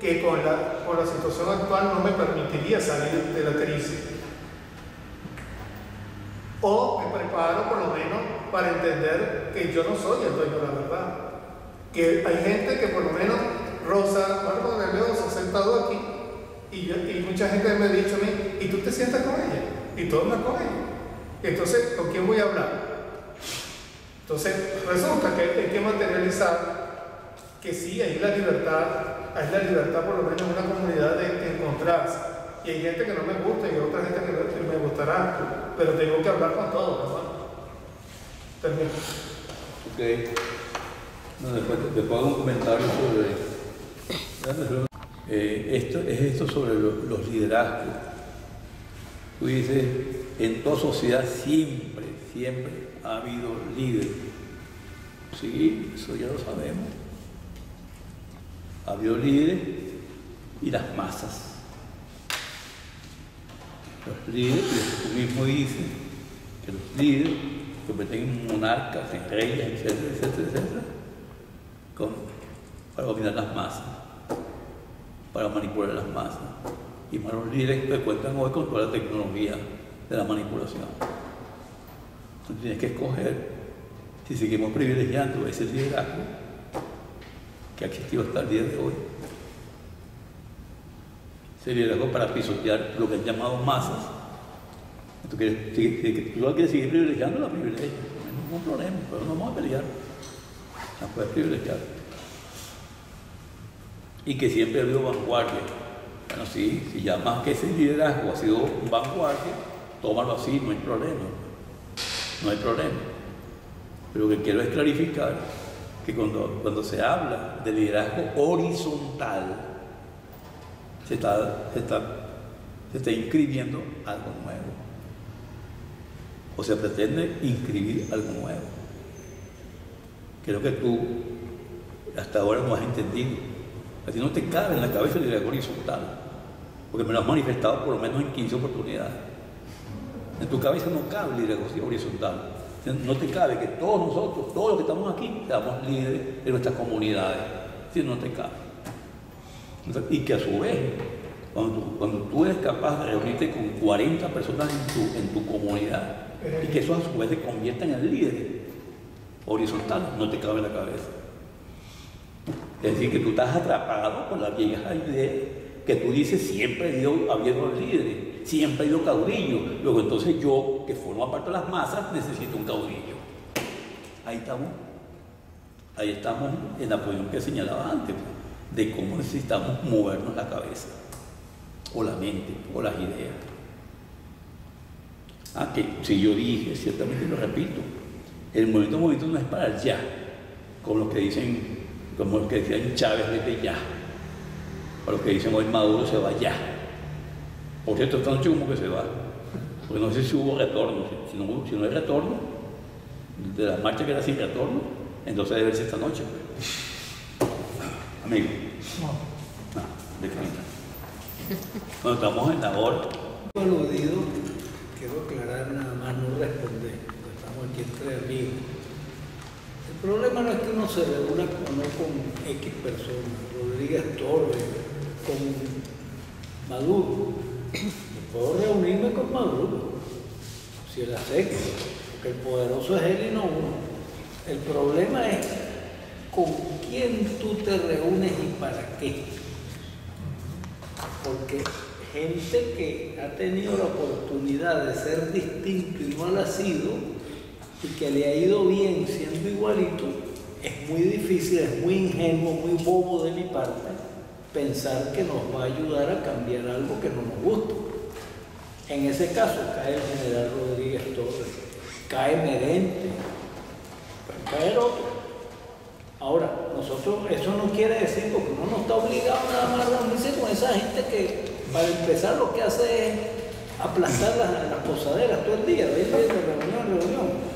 que con la, con la situación actual no me permitiría salir de la crisis. O me preparo por lo menos para entender que yo no soy el dueño de la verdad. Que hay gente que por lo menos Rosa, Marco de León se ha sentado aquí y, yo, y mucha gente me ha dicho a mí, ¿y tú te sientas con ella? Y tú hablas con ella. Entonces, ¿con quién voy a hablar? Entonces, resulta que hay que materializar que sí, hay la libertad, hay la libertad por lo menos en una comunidad de encontrarse. Y hay gente que no me gusta y hay otra gente que no me gustará, pero tengo que hablar con todos, ¿no? Termino. Ok. No, después te puedo un comentario sobre... Eh, esto, es esto sobre lo, los liderazgos. Tú dices, en toda sociedad siempre, siempre ha habido líderes. Sí, eso ya lo sabemos. Ha habido líderes y las masas. Los líderes, tú mismo dices que los líderes convertir en monarcas, en reyes, etcétera, etcétera, etcétera, con, para dominar las masas, para manipular las masas. Y malos líderes que cuentan hoy con toda la tecnología de la manipulación. Entonces tienes que escoger si seguimos privilegiando ese liderazgo que ha existido hasta el día de hoy. Ese liderazgo para pisotear lo que han llamado masas. Tú, quieres, si, si, tú lo quieres seguir privilegiando, la privilegias, no es un problema, pero no vamos a pelear, la puedes privilegiar. Y que siempre ha habido vanguardia. Bueno, sí, si ya más que ese liderazgo ha sido vanguardia, tómalo así, no hay problema, no hay problema. Pero lo que quiero es clarificar que cuando, cuando se habla de liderazgo horizontal, se está, se está, se está inscribiendo algo nuevo. O se pretende inscribir algo nuevo. Creo que tú hasta ahora no has entendido. A ti no te cabe en la cabeza el liderazgo horizontal, porque me lo has manifestado por lo menos en quince oportunidades. En tu cabeza no cabe el liderazgo horizontal. No te cabe que todos nosotros, todos los que estamos aquí, seamos líderes de nuestras comunidades. Si no te cabe. Y que a su vez, cuando tú, cuando tú eres capaz de reunirte con cuarenta personas en tu, en tu comunidad, y que eso a su vez se convierta en el líder horizontal, no te cabe en la cabeza. Es decir, que tú estás atrapado con las viejas ideas que tú dices siempre ha ido habiendo líderes, siempre ha ido caudillo. Luego entonces yo, que formo parte de las masas, necesito un caudillo. Ahí estamos. Ahí estamos en la posición que señalaba antes, de cómo necesitamos movernos la cabeza, o la mente, o las ideas. Ah, que si yo dije, ciertamente lo repito, el movimiento movimiento no es para el ya, como los que dicen, como los que decían Chávez desde ya, o los que dicen hoy Maduro se va ya. Por cierto, esta noche como que se va, porque no sé si hubo retorno, si no, si no hay retorno, de la marcha que era sin retorno, entonces debe verse esta noche. Amigo. No. No, de frente. Cuando estamos en la hora. Aludido, quiero aclarar nada más, no responder, porque estamos aquí entre amigos. El problema no es que uno se reúna o no con X personas, Rodríguez Torres, con Maduro. Yo puedo reunirme con Maduro, si él acepta, porque el poderoso es él y no uno. El problema es con quién tú te reúnes y para qué. Porque gente que ha tenido la oportunidad de ser distinto y no lo ha sido, y que le ha ido bien siendo igualito, es muy difícil, es muy ingenuo, muy bobo de mi parte, pensar que nos va a ayudar a cambiar algo que no nos gusta. En ese caso cae el general Rodríguez Torres, cae Merente, caer otro. Ahora, nosotros, eso no quiere decir, porque uno no está obligado nada más a reunirse con esa gente que, para empezar, lo que hace es aplastar las, las posaderas todo el día, de reunión en reunión.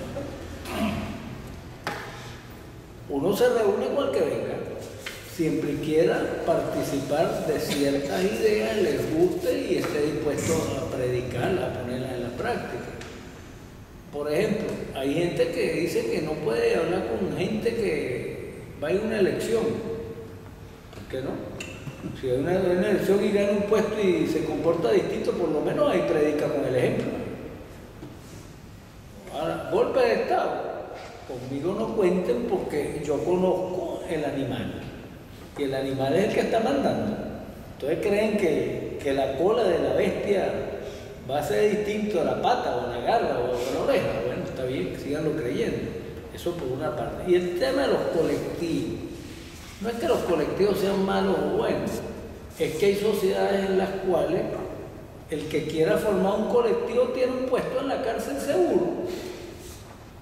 Uno se reúne con el que venga, siempre quiera participar de ciertas ideas, les guste y esté dispuesto a predicarlas, a ponerlas en la práctica. Por ejemplo, hay gente que dice que no puede hablar con gente que va a ir a una elección. ¿Por qué no? Si hay una, una elección y gana un puesto y se comporta distinto, por lo menos ahí predica con el ejemplo. Ahora, golpe de Estado. Conmigo no cuenten porque yo conozco el animal. Y el animal es el que está mandando. Entonces creen que, que la cola de la bestia va a ser distinto a la pata, o a la garra, o a la oreja. Bueno, está bien, síganlo creyendo. Eso por una parte. Y el tema de los colectivos. No es que los colectivos sean malos o buenos. Es que hay sociedades en las cuales el que quiera formar un colectivo tiene un puesto en la cárcel seguro.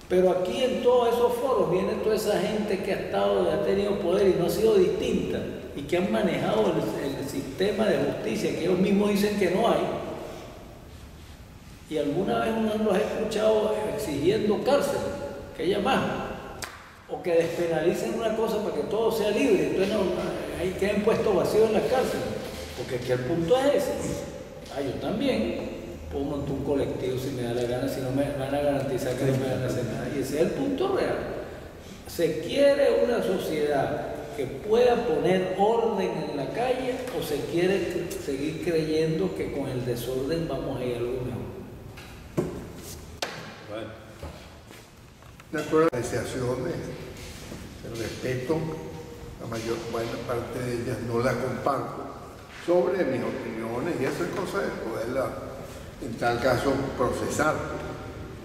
Pero aquí en todos esos foros viene toda esa gente que ha estado, ha tenido poder y no ha sido distinta. Y que han manejado el, el sistema de justicia que ellos mismos dicen que no hay. Y alguna vez uno los ha escuchado exigiendo cárcel, que haya más, o que despenalicen una cosa para que todo sea libre, entonces no, ahí queden puestos vacíos en la cárcel, porque aquí el punto es ese. Ah, yo también puedo montar un colectivo si me da la gana, si no me van a garantizar que no me van a hacer nada, y ese es el punto real. ¿Se quiere una sociedad que pueda poner orden en la calle o se quiere seguir creyendo que con el desorden vamos a ir a algo mejor? De acuerdo a las apreciaciones, el respeto, la mayor buena parte de ellas no la comparto, sobre mis opiniones y esas cosas, poderla, en tal caso, procesar.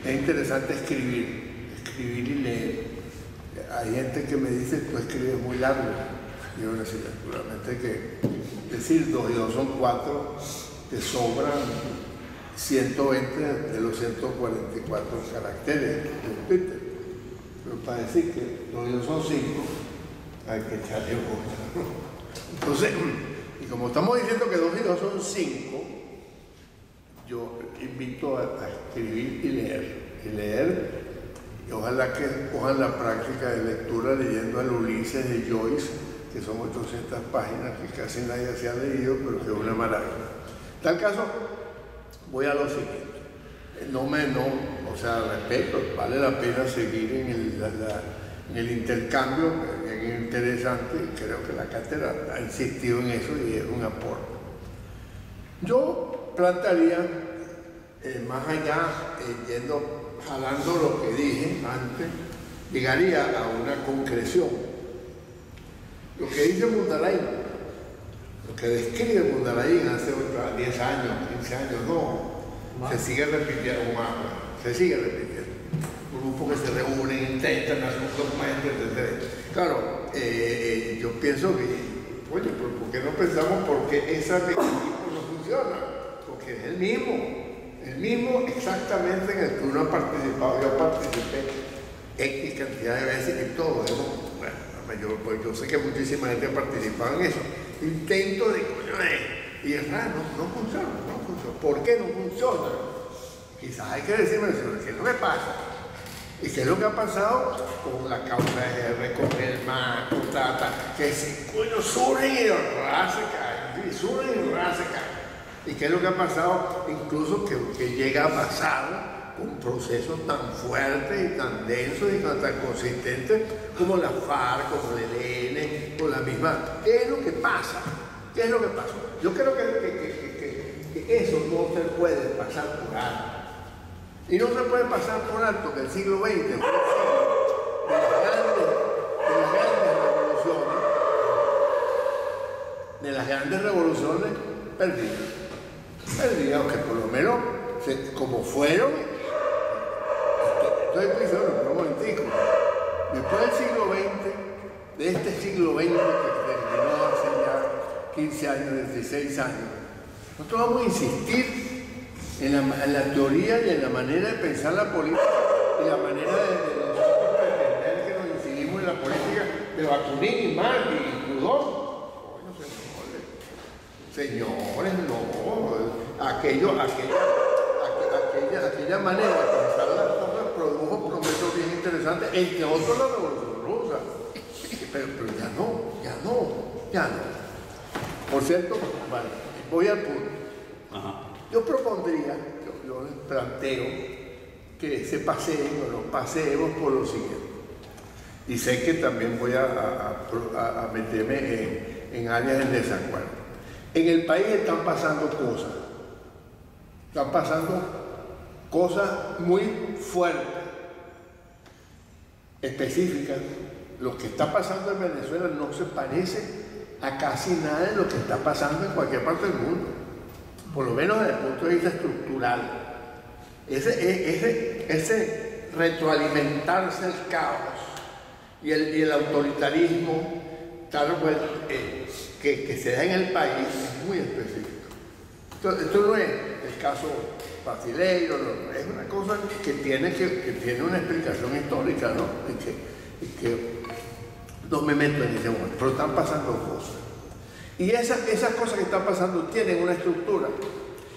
Es interesante escribir, escribir y leer. Hay gente que me dice, tú escribes muy largo. Yo le digo, naturalmente que decir dos y dos son cuatro, te sobran ciento veinte de los ciento cuarenta y cuatro caracteres de Twitter. Pero para decir que los míos son cinco, hay que echarle otra. Entonces, y como estamos diciendo que dos y dos son cinco, yo invito a, a escribir y leer. Y leer, y ojalá que cojan la práctica de lectura leyendo al Ulises de Joyce, que son ochocientas páginas que casi nadie se ha leído, pero que es una maravilla. En tal caso, voy a lo siguiente. No me, no, o sea, respeto, vale la pena seguir en el, la, la, en el intercambio, es interesante, y creo que la cátedra ha insistido en eso y es un aporte. Yo plantaría, eh, más allá, eh, yendo, jalando lo que dije antes, llegaría a una concreción. Lo que dice Mundarain, lo que describe Mundarain hace diez años, quince años, no, ¿más? Se sigue repitiendo, más, se sigue repitiendo. Grupos que se reúnen, intentan hacer un documento, etcétera. Claro, eh, yo pienso que, oye, ¿por qué no pensamos por qué ese mecanismo no funciona? Porque es el mismo, el mismo exactamente en el que uno ha participado. Yo participé X cantidad de veces en todo, ¿no? Bueno, yo, pues yo sé que muchísima gente ha participado en eso. Intento de coño de... Y es raro, no, no funciona, no funciona. ¿Por qué no funciona? Quizás hay que decirme, ¿qué es lo que pasa? ¿Y qué es lo que ha pasado con la causa de R, con el M A C, con Tata? Que se coño suben y raza caen, suben y raza caen. ¿Y qué es lo que ha pasado? Incluso que, que llega a pasar un proceso tan fuerte y tan denso y tan, tan consistente como la FARC, como el E L N, como la misma. ¿Qué es lo que pasa? ¿Qué es lo que pasa? Yo creo que, que, que, que, que eso no se puede pasar por alto. Y no se puede pasar por alto que el siglo veinte fue el siglo de las grandes, de las grandes revoluciones, de las grandes revoluciones perdidas. Perdidas, que por lo menos se, como fueron. Entonces, un momentico, después del siglo veinte, de este siglo veinte que terminó hace ya quince años, dieciséis años, nosotros vamos a insistir en la, en la teoría y en la manera de pensar la política y la manera de, de nosotros pretender que nos incidimos en la política de Bakunin y Marx y Proudhon. Señores, no, aquello, aquella, aquella, aquella manera de pensar la política produjo procesos bien interesantes, entre otros la revolución rusa, pero, pero ya no, ya no, ya no. Por cierto, vale, voy al punto. Ajá. Yo propondría, yo, yo les planteo que se paseen o nos paseemos por lo siguiente. Y sé que también voy a, a, a, a meterme en, en áreas de desacuerdo. En el país están pasando cosas, están pasando cosas. Cosas muy fuertes, específicas. Lo que está pasando en Venezuela no se parece a casi nada de lo que está pasando en cualquier parte del mundo, por lo menos desde el punto de vista estructural. Ese, ese, ese retroalimentarse el caos y el, y el autoritarismo tal cual, eh, que, que se da en el país es muy específico. Esto, esto no es el caso brasileiro, no, es una cosa que tiene, que, que tiene una explicación histórica, ¿no? Y que, y que no me meto en ese momento, pero están pasando cosas. Y esas, esas cosas que están pasando tienen una estructura.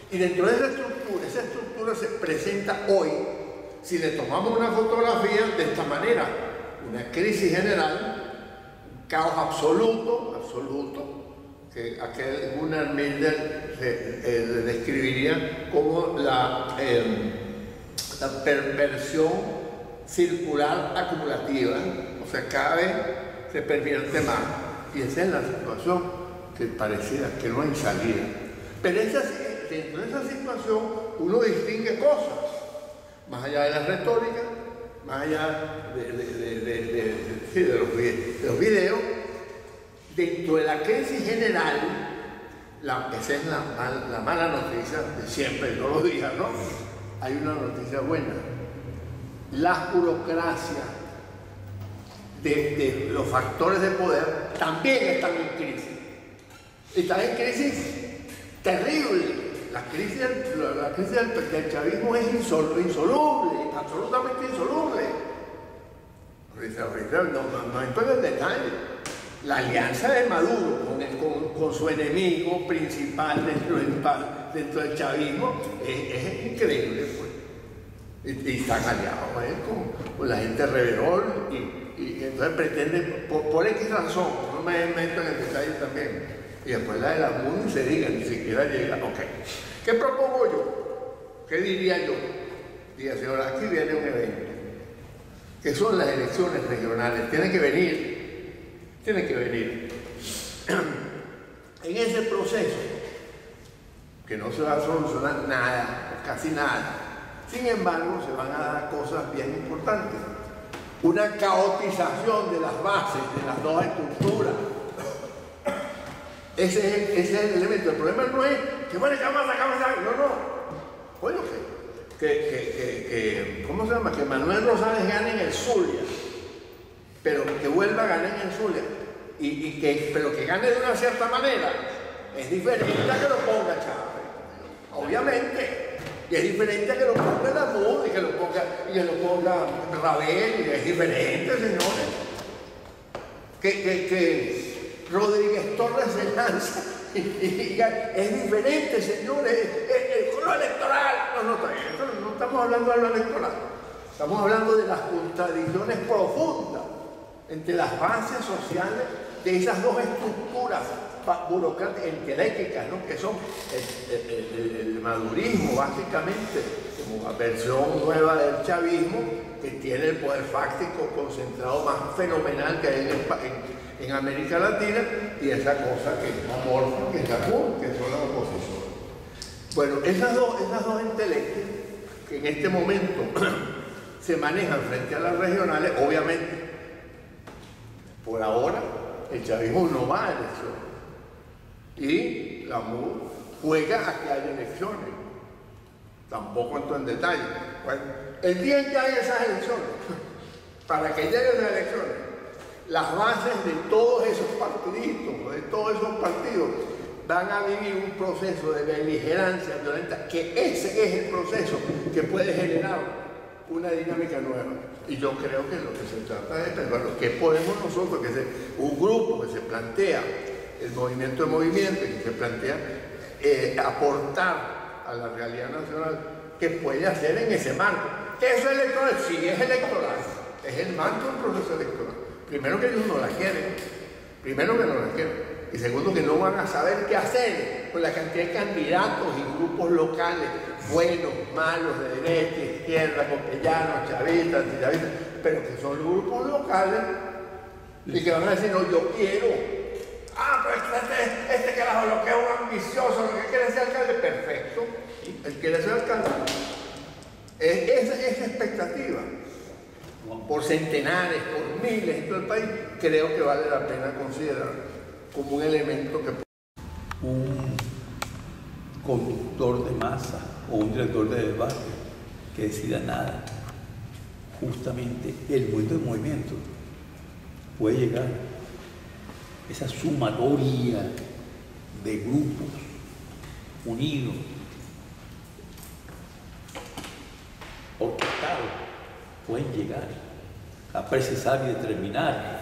Y dentro de esa estructura, esa estructura se presenta hoy, si le tomamos una fotografía de esta manera, una crisis general, un caos absoluto, absoluto, que aquel Gunnar Milder eh, eh, describiría como la, eh, la perversión circular acumulativa, o sea, cada vez se pervierte más. Y esa es la situación que parecía que no hay salida. Pero esa, dentro de esa situación uno distingue cosas, más allá de la retórica, más allá de, de, de, de, de, de, sí, de, los, de los videos. Dentro de la crisis general, la, esa es la, mal, la mala noticia de siempre, no lo diga, ¿no? Hay una noticia buena. Las burocracias de, de los factores de poder también están en crisis. Están en crisis terrible. La crisis, la, la crisis del, del chavismo es insol, insoluble, absolutamente insoluble. Ahorita, ahorita no, no entro en el detalle. La alianza de Maduro con, el, con, con su enemigo principal dentro del, dentro del chavismo es, es increíble, pues. Y, y están aliados, ¿eh? con, con la gente rebelón y, y entonces pretenden, por, por X razón, no me meto en el detalle también, y después la de la M U D se diga, ni siquiera llega. Ok. ¿Qué propongo yo? ¿Qué diría yo? Diga, señora, aquí viene un evento, que son las elecciones regionales, tienen que venir. Tiene que venir. En ese proceso, que no se va a solucionar nada, casi nada, sin embargo, se van a dar cosas bien importantes. Una caotización de las bases, de las dos estructuras, Ese es, el, ese es el elemento. El problema no es que bueno, ya vamos a sacar, vamos a sacar. No, no. Oye, que, que, que, que, ¿cómo se llama? Que Manuel Rosales gane en el Zulia, pero que vuelva a ganar en el Zulia, y, y que, pero que gane de una cierta manera. Es diferente a que lo ponga Chávez, obviamente. Y es diferente a que lo ponga la M U D y que lo ponga, y que lo ponga Ravel. Es diferente, señores. Que, que, que Rodríguez Torres se lanza y diga, es diferente, señores, el coro electoral. No, no, no, no estamos hablando de lo electoral, estamos hablando de las contradicciones profundas entre las bases sociales de esas dos estructuras burocráticas, enteléquicas, ¿no? Que son el, el, el, el madurismo, básicamente, como la versión nueva del chavismo, que tiene el poder fáctico concentrado más fenomenal que hay en el país, en América Latina, y esa cosa que es amorfa, que es la C U N, que son las oposiciones. Bueno, esas dos, esas dos entelequias que en este momento se manejan frente a las regionales, obviamente, por ahora, el chavismo no va a elecciones. Y la M U D juega a que haya elecciones. Tampoco entro en detalle. Bueno, el día en que hay esas elecciones, para que lleguen las elecciones, las bases de todos esos partiditos, de todos esos partidos, van a vivir un proceso de beligerancia violenta, que ese es el proceso que puede generar una dinámica nueva. Y yo creo que lo que se trata es pensar, bueno, ¿qué podemos nosotros? Que es un grupo que se plantea, el movimiento de movimiento, que se plantea eh, aportar a la realidad nacional, que puede hacer en ese marco. ¿Qué es electoral? Sí, es electoral. Es el marco del proceso electoral. Primero que ellos no la quieren, primero que no la quieren, y segundo que no van a saber qué hacer con la cantidad de candidatos y grupos locales, buenos, malos, de derecha, izquierda, costellanos, chavistas, antichavistas, pero que son grupos locales y que van a decir, no, yo quiero. Ah, pero este, este carajo lo que es un ambicioso, lo que quiere ser alcalde, perfecto, él quiere ser alcalde. Esa es la expectativa. Por centenares, por miles en todo el país, creo que vale la pena considerar como un elemento que... Un conductor de masa o un director de debate que decida nada, justamente el mundo del movimiento puede llegar a esa sumatoria de grupos unidos, orquestados, pueden llegar a precisar y determinar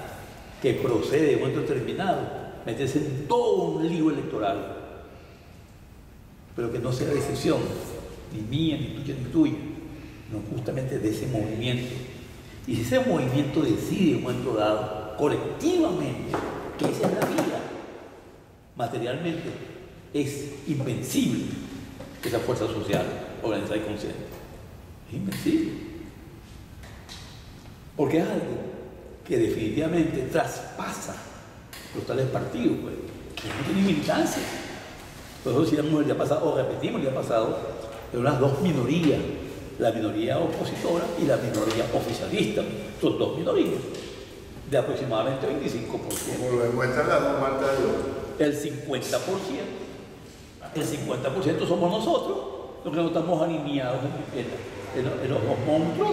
que procede de un momento determinado, meterse en todo un lío electoral, pero que no sea decepción, ni mía, ni tuya, ni tuya, no, justamente de ese movimiento. Y si ese movimiento decide en un momento dado, colectivamente, que esa es la vida, materialmente, es invencible esa fuerza social organizada y consciente. Es invencible. Porque es algo que definitivamente traspasa los tales partidos, pues. No tiene militancia. Por eso decíamos el día pasado, o repetimos el día pasado, de unas dos minorías, la minoría opositora y la minoría oficialista. Son dos minorías, de aproximadamente veinticinco por ciento. Como lo encuentran las dos marcas de el cincuenta por ciento. El cincuenta por ciento somos nosotros, los que no estamos alineados en, en, en los dos monstruos.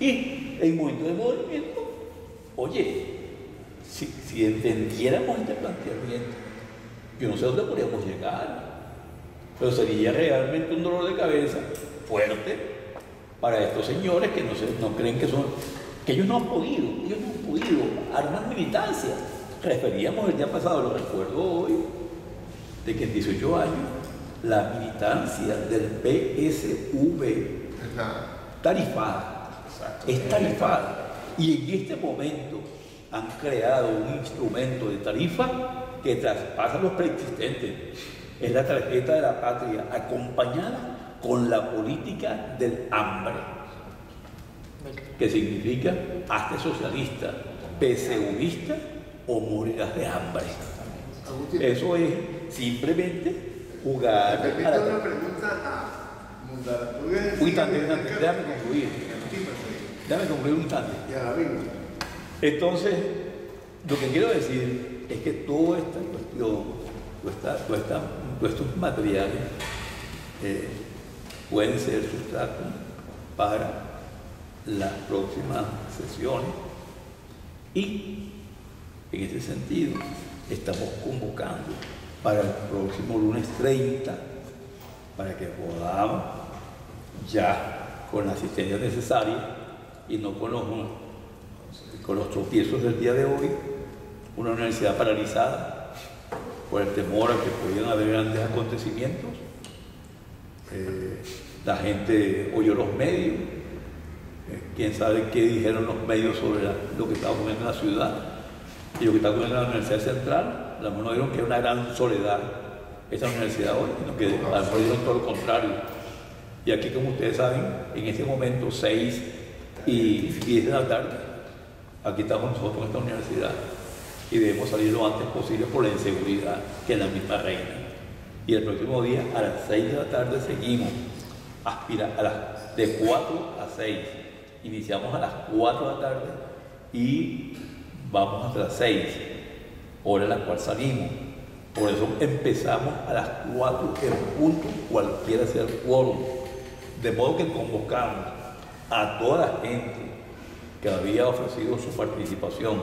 Y el momento de movimiento, oye, si, si entendiéramos este planteamiento, yo no sé dónde podríamos llegar, pero sería realmente un dolor de cabeza fuerte para estos señores que no, se, no creen que son, que ellos no han podido, ellos no han podido armar militancia. Referíamos el día pasado, lo recuerdo hoy, de que en dieciocho años la militancia del P S U V tarifada es tarifada, y en este momento han creado un instrumento de tarifa que traspasa los preexistentes. Es la tarjeta de la patria acompañada con la política del hambre, que significa hazte socialista, PSUvista o morirás de hambre. Eso es simplemente jugar. Me permito una pregunta a Mundarburgues. Uy, también, déjame concluir. Déjame concluir un instante. Entonces, lo que quiero decir es que toda esta cuestión, todos esta, toda esta, toda estos materiales eh, pueden ser sustratos para las próximas sesiones, y en este sentido estamos convocando para el próximo lunes treinta, para que podamos ya con la asistencia necesaria y no con los, con los tropiezos del día de hoy, una universidad paralizada por el temor a que pudieran haber grandes acontecimientos. Eh, la gente oyó los medios, eh, quién sabe qué dijeron los medios sobre la, lo que estaba ocurriendo en la ciudad y lo que estaba ocurriendo en la Universidad Central. La mano dijeron que era una gran soledad esta universidad hoy, sino que a lo mejor dijeron todo lo contrario. Y aquí, como ustedes saben, en este momento, seis y diez de la tarde, aquí estamos nosotros en esta universidad y debemos salir lo antes posible por la inseguridad que es la misma reina. Y el próximo día a las seis de la tarde seguimos, aspira a las, de cuatro a seis, iniciamos a las cuatro de la tarde y vamos hasta las seis, hora en la cual salimos. Por eso empezamos a las cuatro en punto, cualquiera sea el quórum, de modo que convocamos a toda la gente que había ofrecido su participación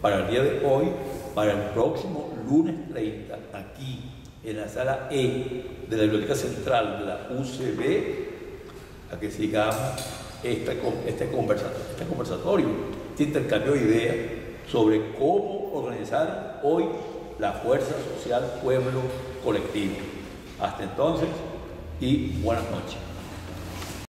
para el día de hoy, para el próximo lunes treinta, aquí en la sala E de la Biblioteca Central de la U C B, a que sigamos este, este, conversatorio, este conversatorio, este intercambio de ideas sobre cómo organizar hoy la fuerza social pueblo colectivo. Hasta entonces y buenas noches.